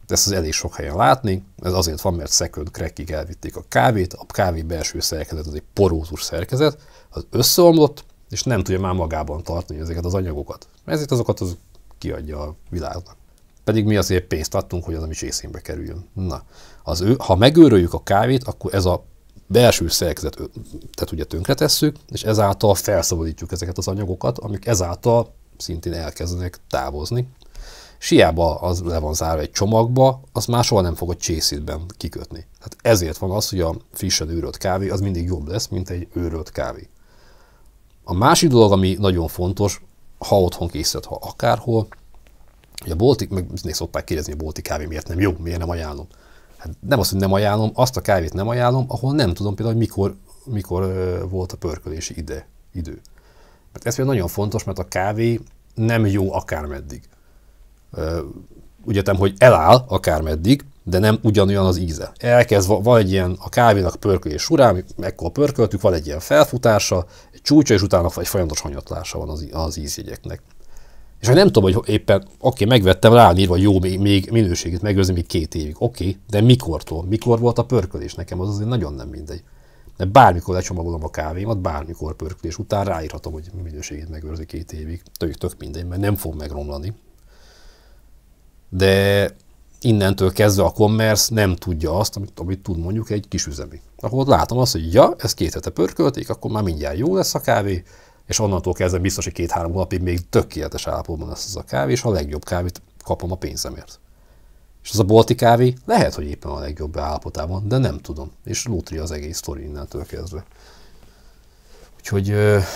Ezt az elég sok helyen látni, ez azért van, mert second crackig elvitték a kávét, a kávé belső szerkezet az egy porózus szerkezet, az összeomlott, és nem tudja már magában tartani ezeket az anyagokat. Ezért azokat az kiadja a világnak. Pedig mi azért pénzt adtunk, hogy az, ami csészénbe kerüljön. Na, az ő, ha megőröljük a kávét, akkor ez a belső szerkezetet ugye tönkretesszük, és ezáltal felszabadítjuk ezeket az anyagokat, amik ezáltal szintén elkezdenek távozni. És hiába az le van zárva egy csomagba, az már soha nem fog a csészétben kikötni. Hát ezért van az, hogy a frissen őrölt kávé az mindig jobb lesz, mint egy őrölt kávé. A másik dolog, ami nagyon fontos, ha otthon készít, ha akárhol, hogy a bolti, meg szokták kérdezni, a bolti kávé miért nem jó, miért nem ajánlom. Hát nem azt, hogy nem ajánlom, azt a kávét nem ajánlom, ahol nem tudom például, hogy mikor, mikor volt a pörkölési ide, idő. Mert ez például nagyon fontos, mert a kávé nem jó akármeddig. Úgy értem, hogy eláll akármeddig, de nem ugyanolyan az íze. Elkezd, van egy ilyen, a kávénak pörkölés során, ekkor pörköltük, van egy ilyen felfutása, egy csúcsa, és utána egy folyamatos hanyatlása van az, az ízjegyeknek. És ha nem tudom, hogy éppen, oké, megvettem, ráírva jó még minőségét megőrzni még két évig, oké, de mikortól? Mikor volt a pörkölés? Nekem az azért nagyon nem mindegy. de bármikor lecsomagolom a kávémat, bármikor pörkölés után ráírhatom, hogy minőségét megőrzi két évig. Tök, tök mindegy, mert nem fog megromlani. De innentől kezdve a commerce nem tudja azt, amit, amit tud mondjuk egy kisüzemi. Ahol látom azt, hogy ja, ez két hete pörkölték, akkor már mindjárt jó lesz a kávé, és onnantól kezdve biztos, hogy két-három hónapig még tökéletes állapotban lesz az a kávé, és a legjobb kávét kapom a pénzemért. És az a bolti kávé lehet, hogy éppen a legjobb állapotában, de nem tudom. És lútri az egész sztori innentől kezdve. Úgyhogy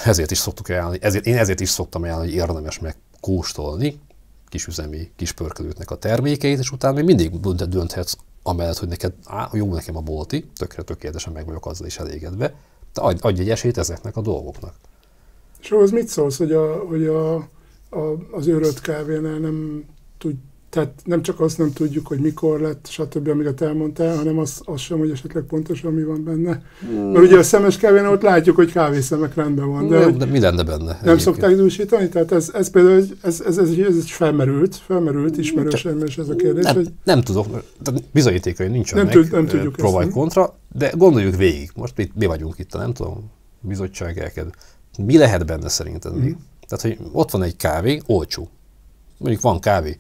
ezért is szoktuk ajánlani, ezért, én ezért is szoktam ajánlani, hogy érdemes megkóstolni kisüzemi kispörkölőknek a termékeit, és utána még mindig dönthetsz amellett, hogy neked á, jó nekem a bolti, tökre tökéletesen meg vagyok azzal is elégedve, de adj, adj egy esélyt ezeknek a dolgoknak. És ahhoz mit szólsz, hogy, a, hogy a, a, az őrölt kávénál nem tud, tehát nem csak azt nem tudjuk, hogy mikor lett, stb., amiket elmondtál, hanem azt az sem, hogy esetleg pontosan mi van benne. Mm. Mert ugye a szemes kávén ott látjuk, hogy kávészemek rendben van. De, nem, de mi lenne benne? Nem egyébként szokták dúsítani? Tehát ez, ez például ez, ez, ez, ez felmerült, felmerült ismerősen is ez a kérdés. Nem, hogy nem tudok, bizonyítékai nincsenek, nem, nem tudjuk próbálj kontra, de gondoljuk végig. Most mi, mi vagyunk itt, nem tudom, bizottság elkedő. Mi lehet benne szerinted még? Mm. Tehát, hogy ott van egy kávé, olcsó. Mondjuk van kávé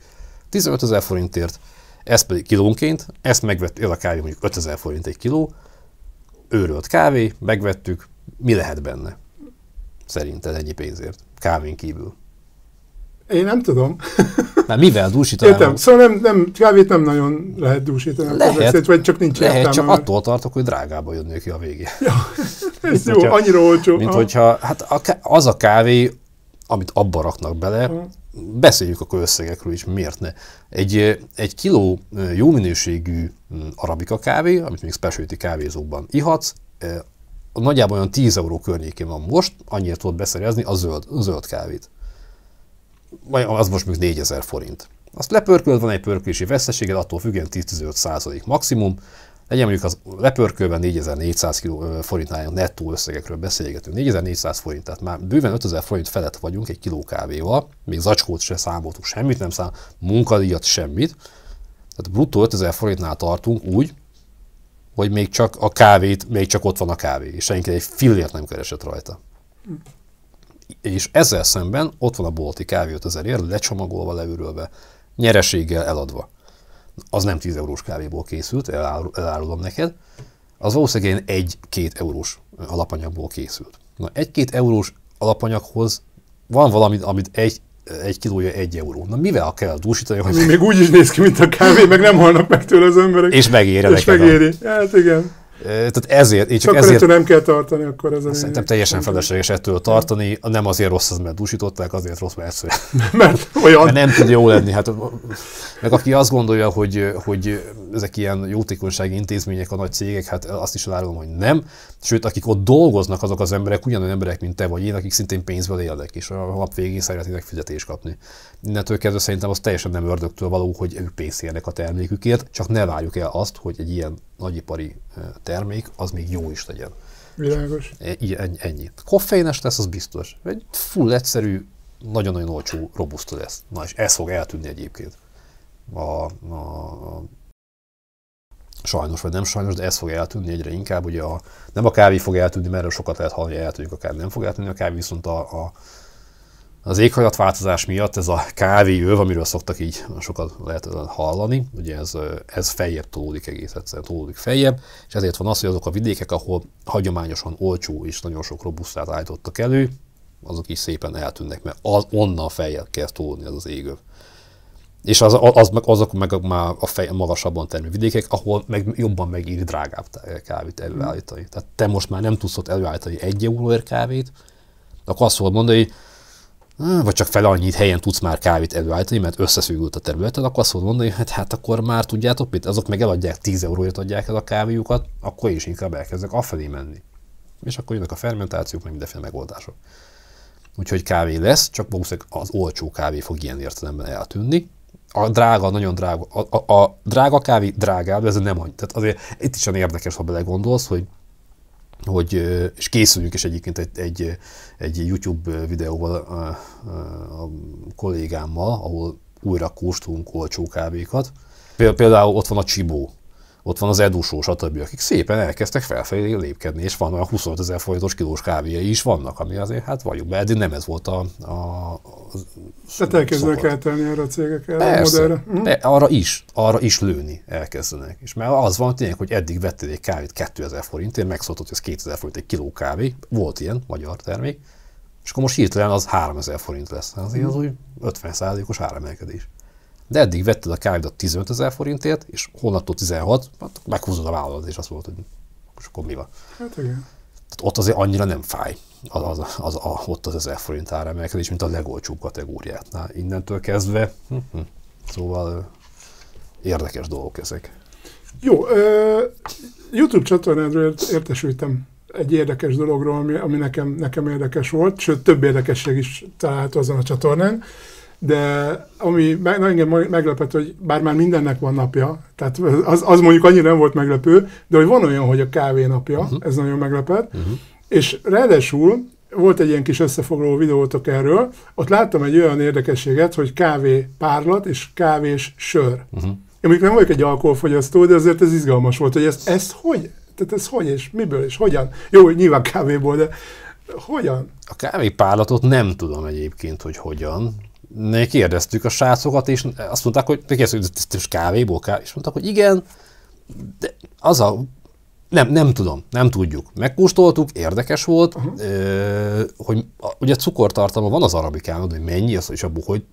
tizenötezer forintért, ez pedig kilónként, ezt megvett, ez a kávé mondjuk ötezer forint egy kiló, őrölt kávé, megvettük, mi lehet benne? Szerinted ennyi pénzért, kávén kívül. Én nem tudom. Már mivel dúsítanám? Értem, szóval nem, nem, kávét nem nagyon lehet dúsítani. Lehet, vagy csak nincs lehet, értelme, csak mert attól tartok, hogy drágába jönnék ki a végén. Ja, ez jó, hogyha, annyira olcsó. Mint aha. hogyha, hát az a kávé, amit abba raknak bele, aha. beszéljük akkor összegekről is, miért ne. Egy, egy kiló jó minőségű arabica kávé, amit még specialty kávézókban ihatsz, nagyjából olyan tíz euró környékén van most, annyira tudod beszerezni a zöld, a zöld kávét. Az most még négyezer forint. Azt lepörkölt, van egy pörkölési veszteséged, attól függően tíz-tizenöt százalék maximum. Legyen mondjuk az lepörkölben négyezer-négyszáz forintnál nettó összegekről beszélgetünk. négyezer-négyszáz forint, tehát már bőven ötezer forint felett vagyunk egy kiló kávéval. Még zacskót sem számoltuk, semmit nem számoltuk, munkadíjat, semmit. Tehát bruttó ötezer forintnál tartunk úgy, hogy még csak a kávét, még csak ott van a kávé, és senki egy fillért nem keresett rajta. És ezzel szemben ott van a bolti kávé ötezerért, lecsomagolva, leürölve, nyereséggel eladva. Az nem tíz eurós kávéból készült, elárulom neked, az valószínűleg egy-két eurós alapanyagból készült. Na, egy-két eurós alapanyaghoz van valami, amit egy, egy kilója egy euró. Na, mivel kell dúsítani, hogy... Még, még úgy is néz ki, mint a kávé, meg nem halnak meg tőle az emberek. És megéri és neked. Megéri. A... Hát igen. Tehát ezért, én csak, csak ezért nem kell tartani, akkor ez a szerintem teljesen felesleges ettől tartani, nem azért rossz az, mert dúsították, azért rossz, mert egyszerűen. Mert olyan. Mert nem tud jó lenni. Hát, meg aki azt gondolja, hogy, hogy ezek ilyen jótékonysági intézmények, a nagy cégek, hát azt is elárulom, hogy nem. Sőt, akik ott dolgoznak, azok az emberek ugyanolyan emberek, mint te vagy én, akik szintén pénzből élnek, és a nap végén szeretnének fizetést kapni. Innentől kezdve szerintem az teljesen nem ördögtől való, hogy ők pénzt érnek a termékükért, csak ne várjuk el azt, hogy egy ilyen nagyipari termék, az még jó is legyen. Világos. Ennyi, ennyi. Koffeines lesz, az biztos. Egy full egyszerű, nagyon-nagyon olcsó robusta lesz. Na, és ez fog eltűnni egyébként. A, a, a, sajnos vagy nem sajnos, de ez fog eltűnni egyre inkább. Ugye a, nem a kávé fog eltűnni, mert erről sokat lehet hallani, hogy eltűnik a kávé. Nem fog eltűnni a kávé, viszont a, a, az éghajlatváltozás miatt ez a kávéöv, amiről szoktak így sokat lehet hallani, ugye ez, ez feljebb tolódik egész egyszerűen, tolódik feljebb, és ezért van az, hogy azok a vidékek, ahol hagyományosan olcsó és nagyon sok robusztát állítottak elő, azok is szépen eltűnnek, mert az, onnan feljebb kell tolódni az az égöv. És az, az, azok meg már a fej, magasabban termő vidékek, ahol meg jobban megír drágább kávét előállítani. Tehát te most már nem tudsz ott előállítani egy euróért kávét, akkor azt fogod mondani, hogy vagy csak fel annyit helyen tudsz már kávét előállítani, mert összeszűgült a területed, akkor azt fogod mondani, hogy hát, hát akkor már tudjátok mit, azok meg eladják, tíz euróért adják el a kávéjukat, akkor is inkább elkezdek afelé menni. És akkor jönnek a fermentációk, meg mindenféle megoldások. Úgyhogy kávé lesz, csak valószínűleg az olcsó kávé fog ilyen értelemben eltűnni. A drága, nagyon drága, a, a, a drága kávé drágább, ez nem annyi. Tehát azért itt is olyan érdekes, ha belegondolsz, hogy hogy, és készüljünk is egyébként egy, egy, egy YouTube videóval a, a kollégámmal, ahol újra kóstolunk olcsó kávékat. Például ott van a Csibó, ott van az edusó, stb., akik szépen elkezdtek felfelé lépkedni, és van olyan huszonöt ezer forintos kilós kávéjai is vannak, ami azért, hát valljuk be, eddig nem ez volt a... a Tehát elkezdenek eltelni erre a cégek, erre a modellre. Hm? Arra is, arra is lőni elkezdenek. És mert az van tényleg, hogy eddig vettél egy kávét kétezer forintért, megszóltott, hogy ez kétezer forint egy kiló kávé, volt ilyen magyar termék, és akkor most hirtelen az háromezer forint lesz. Ez az úgy ötven százalékos áremelkedés. De eddig vetted a kávédat tizenöt ezer forintért, és holnaptól tizenhat, hát meghúzod a vállalat, és azt mondod, hogy és akkor mi van. Hát igen. Tehát ott azért annyira nem fáj az, az, az, az, a, ott az ezer forint áremelkedés, mint a legolcsóbb kategóriátnál. Innentől kezdve, szóval érdekes dolgok ezek. Jó, YouTube csatornádról értesültem egy érdekes dologról, ami, ami nekem, nekem érdekes volt, sőt több érdekesség is található azon a csatornán. De ami engem meglepett, hogy bár már mindennek van napja, tehát az, az mondjuk annyira nem volt meglepő, de hogy van olyan, hogy a kávé napja, uh-huh. ez nagyon meglepett. Uh-huh. És ráadásul volt egy ilyen kis összefoglaló videótok erről, ott láttam egy olyan érdekességet, hogy kávé párlat és kávés sör. Uh-huh. Én mondjuk nem vagyok egy alkoholfogyasztó, de azért ez izgalmas volt, hogy ezt, ezt hogy? Tehát ez hogy és miből és hogyan? Jó, nyilván kávéból, de hogyan? A kávé párlatot nem tudom egyébként, hogy hogyan. Kérdeztük a srácokat, és azt mondták, hogy kérdeztük, hogy kávéból kávé, és mondták, hogy igen, de az a... Nem, nem tudom, nem tudjuk. Megkóstoltuk, érdekes volt, uh-huh. euh, hogy ugye cukortartalma van az arabikán, hogy mennyi, az, és abból, hogy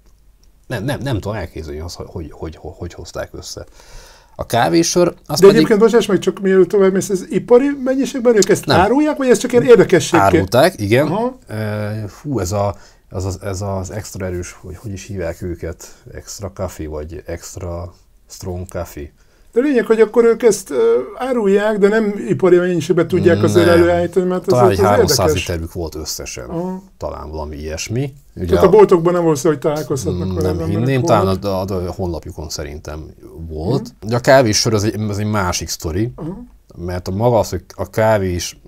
nem, nem, nem tudom elképzelni azt, hogy hogy, hogy, hogy hogy hozták össze. A kávésör... De pedig... egyébként bocsáss meg, csak mielőtt tovább mész, ez ipari mennyiségben ők ezt nem. árulják, vagy ez csak ilyen érdekességként? Árulták, igen. Uh-huh. Uh, fú, ez a... Ez az, ez az extra erős, hogy hogy is hívják őket, extra coffee, vagy extra strong coffee. De lényeg, hogy akkor ők ezt árulják, de nem ipari mennyiségben tudják azért előállítani, mert talán ez érdekes. Talán egy háromszáz literük volt összesen, aha. talán valami ilyesmi. Ugye tehát a, a boltokban nem volt, hogy találkozhatnak vele. Nem hinném, talán a, a, a honlapjukon szerintem volt. Hmm. De a kávésör az egy, az egy másik sztori, aha. mert a maga az, hogy a kávés,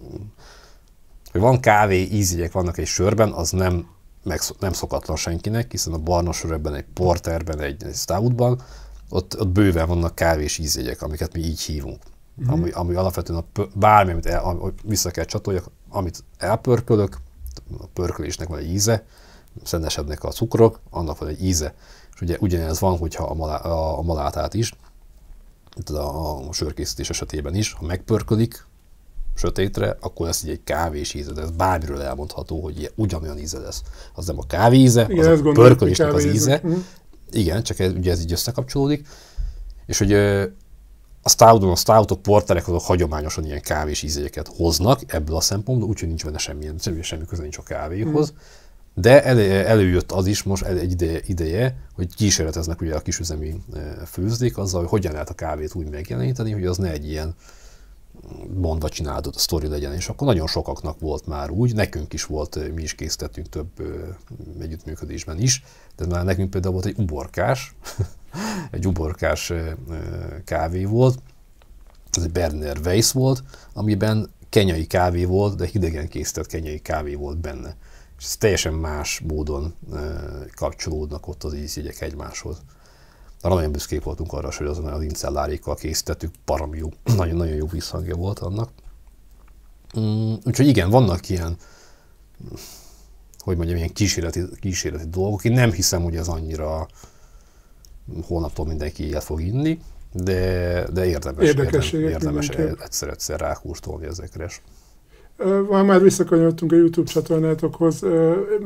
hogy van kávé ízjegyek vannak egy sörben, az nem Meg, nem szokatlan senkinek, hiszen a barna sörben, egy porterben, egy, egy stoutban, ott, ott bőven vannak kávés ízjegyek, amiket mi így hívunk. Mm-hmm. Ami, ami alapvetően a, bármi, amit el, amit vissza kell csatoljak, amit elpörkölök, a pörkölésnek van egy íze, szendesednek a cukrok, annak van egy íze. És ugye ugyanez van, hogyha a, malá, a, a malátát is, a, a, a sörkészítés esetében is, ha megpörkölik sötétre, akkor lesz így egy kávés íze, de ez bármiről elmondható, hogy ilyen, ugyanolyan íze lesz. Az nem a kávé íze, igen, az a pörkölésnek az íze. Mm. Igen, csak ez, ugye ez így összekapcsolódik. És hogy a stouton, a stoutok, porterek azok hagyományosan ilyen kávés ízeket hoznak ebből a szempontból, úgyhogy nincs benne semmilyen, semmilyen semmi köze nincs a kávéhoz. Mm. De elő, előjött az is most egy ideje, ideje, hogy kísérleteznek ugye a kisüzemi főzdék azzal, hogy hogyan lehet a kávét úgy megjeleníteni, hogy az ne egy ilyen mondva csináld, a sztori legyen, és akkor nagyon sokaknak volt már úgy, nekünk is volt, mi is készítettünk több együttműködésben is, de már nekünk például volt egy uborkás, egy uborkás kávé volt, ez egy Berner Weiss volt, amiben kenyai kávé volt, de hidegen készített kenyai kávé volt benne. És ez teljesen más módon kapcsolódnak ott az ízjegyek egymáshoz. De nagyon büszkék voltunk arra, hogy azon az incellárékkal készítettük, baromi jó, nagyon-nagyon jó visszhangja volt annak. Úgyhogy igen, vannak ilyen, hogy mondjam, ilyen kísérleti, kísérleti dolgok. Én nem hiszem, hogy ez annyira holnaptól mindenki ilyet fog inni, de, de érdemes, érdemes, érdemes egyszer-egyszer rákóstolni ezekre. Már visszakanyarodtunk a YouTube csatornátokhoz,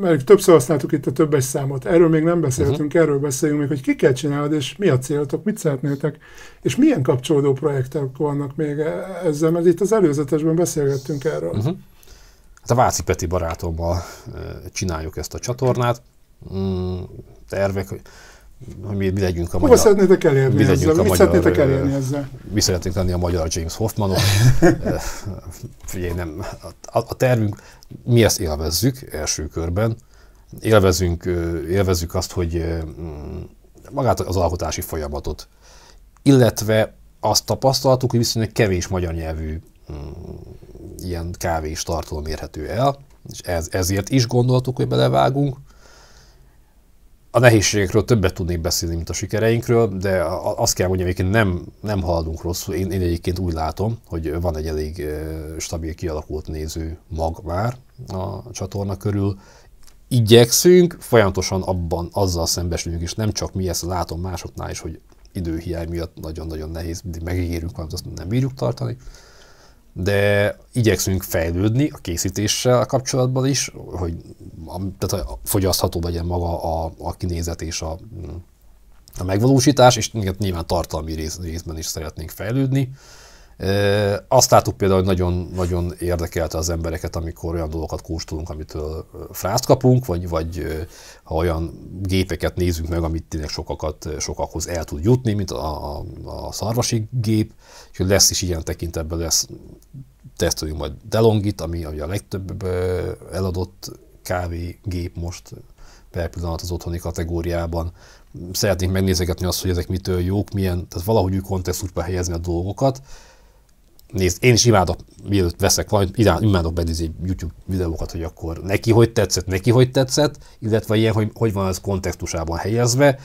mert többször használtuk itt a többes számot. Erről még nem beszéltünk, uh-huh. erről beszéljünk még, hogy ki kell csinálod, és mi a céltok, mit szeretnétek, és milyen kapcsolódó projektek vannak még ezzel, mert itt az előzetesben beszélgettünk erről. Uh-huh. Hát a Váci Peti barátommal csináljuk ezt a csatornát. Mm, tervek, hogy mi legyünk a magyar... Hova szeretnétek elérni ezzel? Mit szeretnétek elérni ezzel? Mi szeretnénk lenni a magyar James Hoffmanok. Figyelj, nem. A, a tervünk, mi ezt élvezzük első körben. Élvezünk, élvezzük azt, hogy magát az alkotási folyamatot. Illetve azt tapasztaltuk, hogy viszonylag kevés magyar nyelvű ilyen kávés tartalom érhető el. És ez, ezért is gondoltuk, hogy belevágunk. A nehézségekről többet tudnék beszélni, mint a sikereinkről, de azt kell mondjam, hogy nem, nem haladunk rosszul. Én, én egyébként úgy látom, hogy van egy elég stabil, kialakult néző mag már a csatorna körül. Igyekszünk, folyamatosan abban azzal szembesülünk, és nem csak mi, ezt látom másoknál is, hogy időhiány miatt nagyon-nagyon nehéz, megígérünk valamit, azt nem bírjuk tartani. De igyekszünk fejlődni a készítéssel kapcsolatban is, hogy a, tehát a fogyasztható legyen maga a, a kinézet és a, a megvalósítás, és nyilván tartalmi rész, részben is szeretnénk fejlődni. E, azt láttuk például, hogy nagyon, nagyon érdekelte az embereket, amikor olyan dolgokat kóstolunk, amitől frászt kapunk, vagy, vagy ha olyan gépeket nézünk meg, amit tényleg sokakat, sokakhoz el tud jutni, mint a, a, a szarvasi gép. Úgyhogy lesz is ilyen tekintetben, lesz, teszteljünk majd DeLongit, ami, ami a legtöbb eladott kávégép most per pillanat az otthoni kategóriában. Szeretnénk megnézegetni azt, hogy ezek mitől jók, milyen, tehát valahogy új kontextusba helyezni a dolgokat. Nézd, én is imádok, mielőtt veszek valamit, imádok benézni YouTube videókat, hogy akkor neki hogy tetszett, neki hogy tetszett, illetve ilyen, hogy, hogy van ez kontextusában helyezve.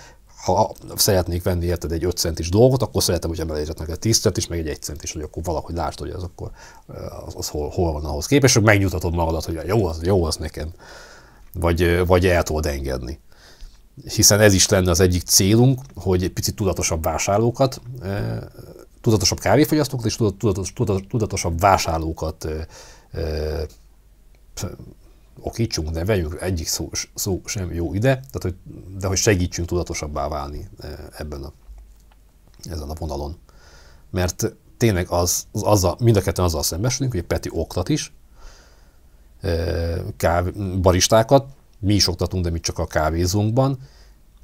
Ha szeretnék venni érted egy öt centis dolgot, akkor szeretem, hogy emeljetek neked tíz centis és meg egy egy centis, hogy akkor valahogy lásd, hogy az akkor az, az hol, hol van ahhoz képest, és megnyugtatod magadat, hogy jó az, jó az nekem, vagy, vagy el tudod engedni. Hiszen ez is lenne az egyik célunk, hogy egy picit tudatosabb vásárlókat, tudatosabb kávéfogyasztókat és tudatos, tudatos, tudatosabb vásárlókat ö, ö, okítsunk, neveljünk, egyik szó, szó sem jó ide, tehát, hogy, de hogy segítsünk tudatosabbá válni ebben a, ezen a vonalon. Mert tényleg az, az, azzal, mind a ketten azzal szembesülünk, hogy a Peti oktat is, kávé, baristákat, mi is oktatunk, de mi csak a kávézónkban,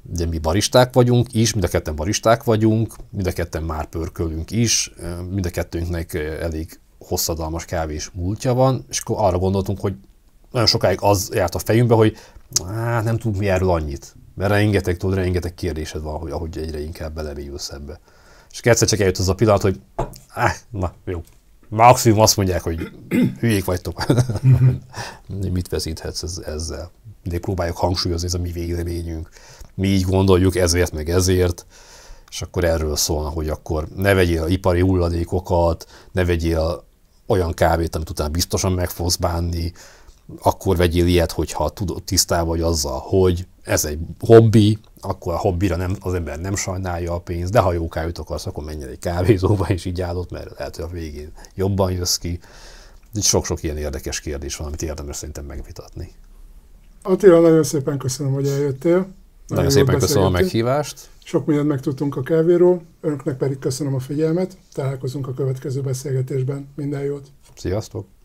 de mi baristák vagyunk is, mind a ketten baristák vagyunk, mind a ketten már pörkölünk is, mind a kettőnknek elég hosszadalmas kávés múltja van, és akkor arra gondoltunk, hogy nagyon sokáig az járt a fejünkbe, hogy á, nem tudunk mi erről annyit, mert rengeteg, tudod, rengeteg kérdésed van, hogy ahogy egyre inkább belemélyülsz ebbe. És egyszer csak eljött az a pillanat, hogy áh, na jó, maximum azt mondják, hogy hülyék vagytok, mit veszíthetsz ezzel. De próbáljuk hangsúlyozni, ez a mi véleményünk. Mi így gondoljuk, ezért, meg ezért, és akkor erről szólna, hogy akkor ne vegyél ipari hulladékokat, ne vegyél olyan kávét, amit utána biztosan meg fogsz bánni, akkor vegyél ilyet, hogyha tudod, tisztában vagy azzal, hogy ez egy hobbi, akkor a hobbira nem, az ember nem sajnálja a pénzt, de ha jó kávét akarsz, akkor menjen egy kávézóba és így áll ott, mert lehet, hogy a végén jobban jössz ki. Sok-sok ilyen érdekes kérdés van, amit érdemes szerintem megvitatni. Attila, nagyon szépen köszönöm, hogy eljöttél. Nagyon, nagyon szépen köszönöm a meghívást. Sok mindent megtudtunk a kávéról, önöknek pedig köszönöm a figyelmet. Találkozunk a következő beszélgetésben. Minden jót! Sziasztok!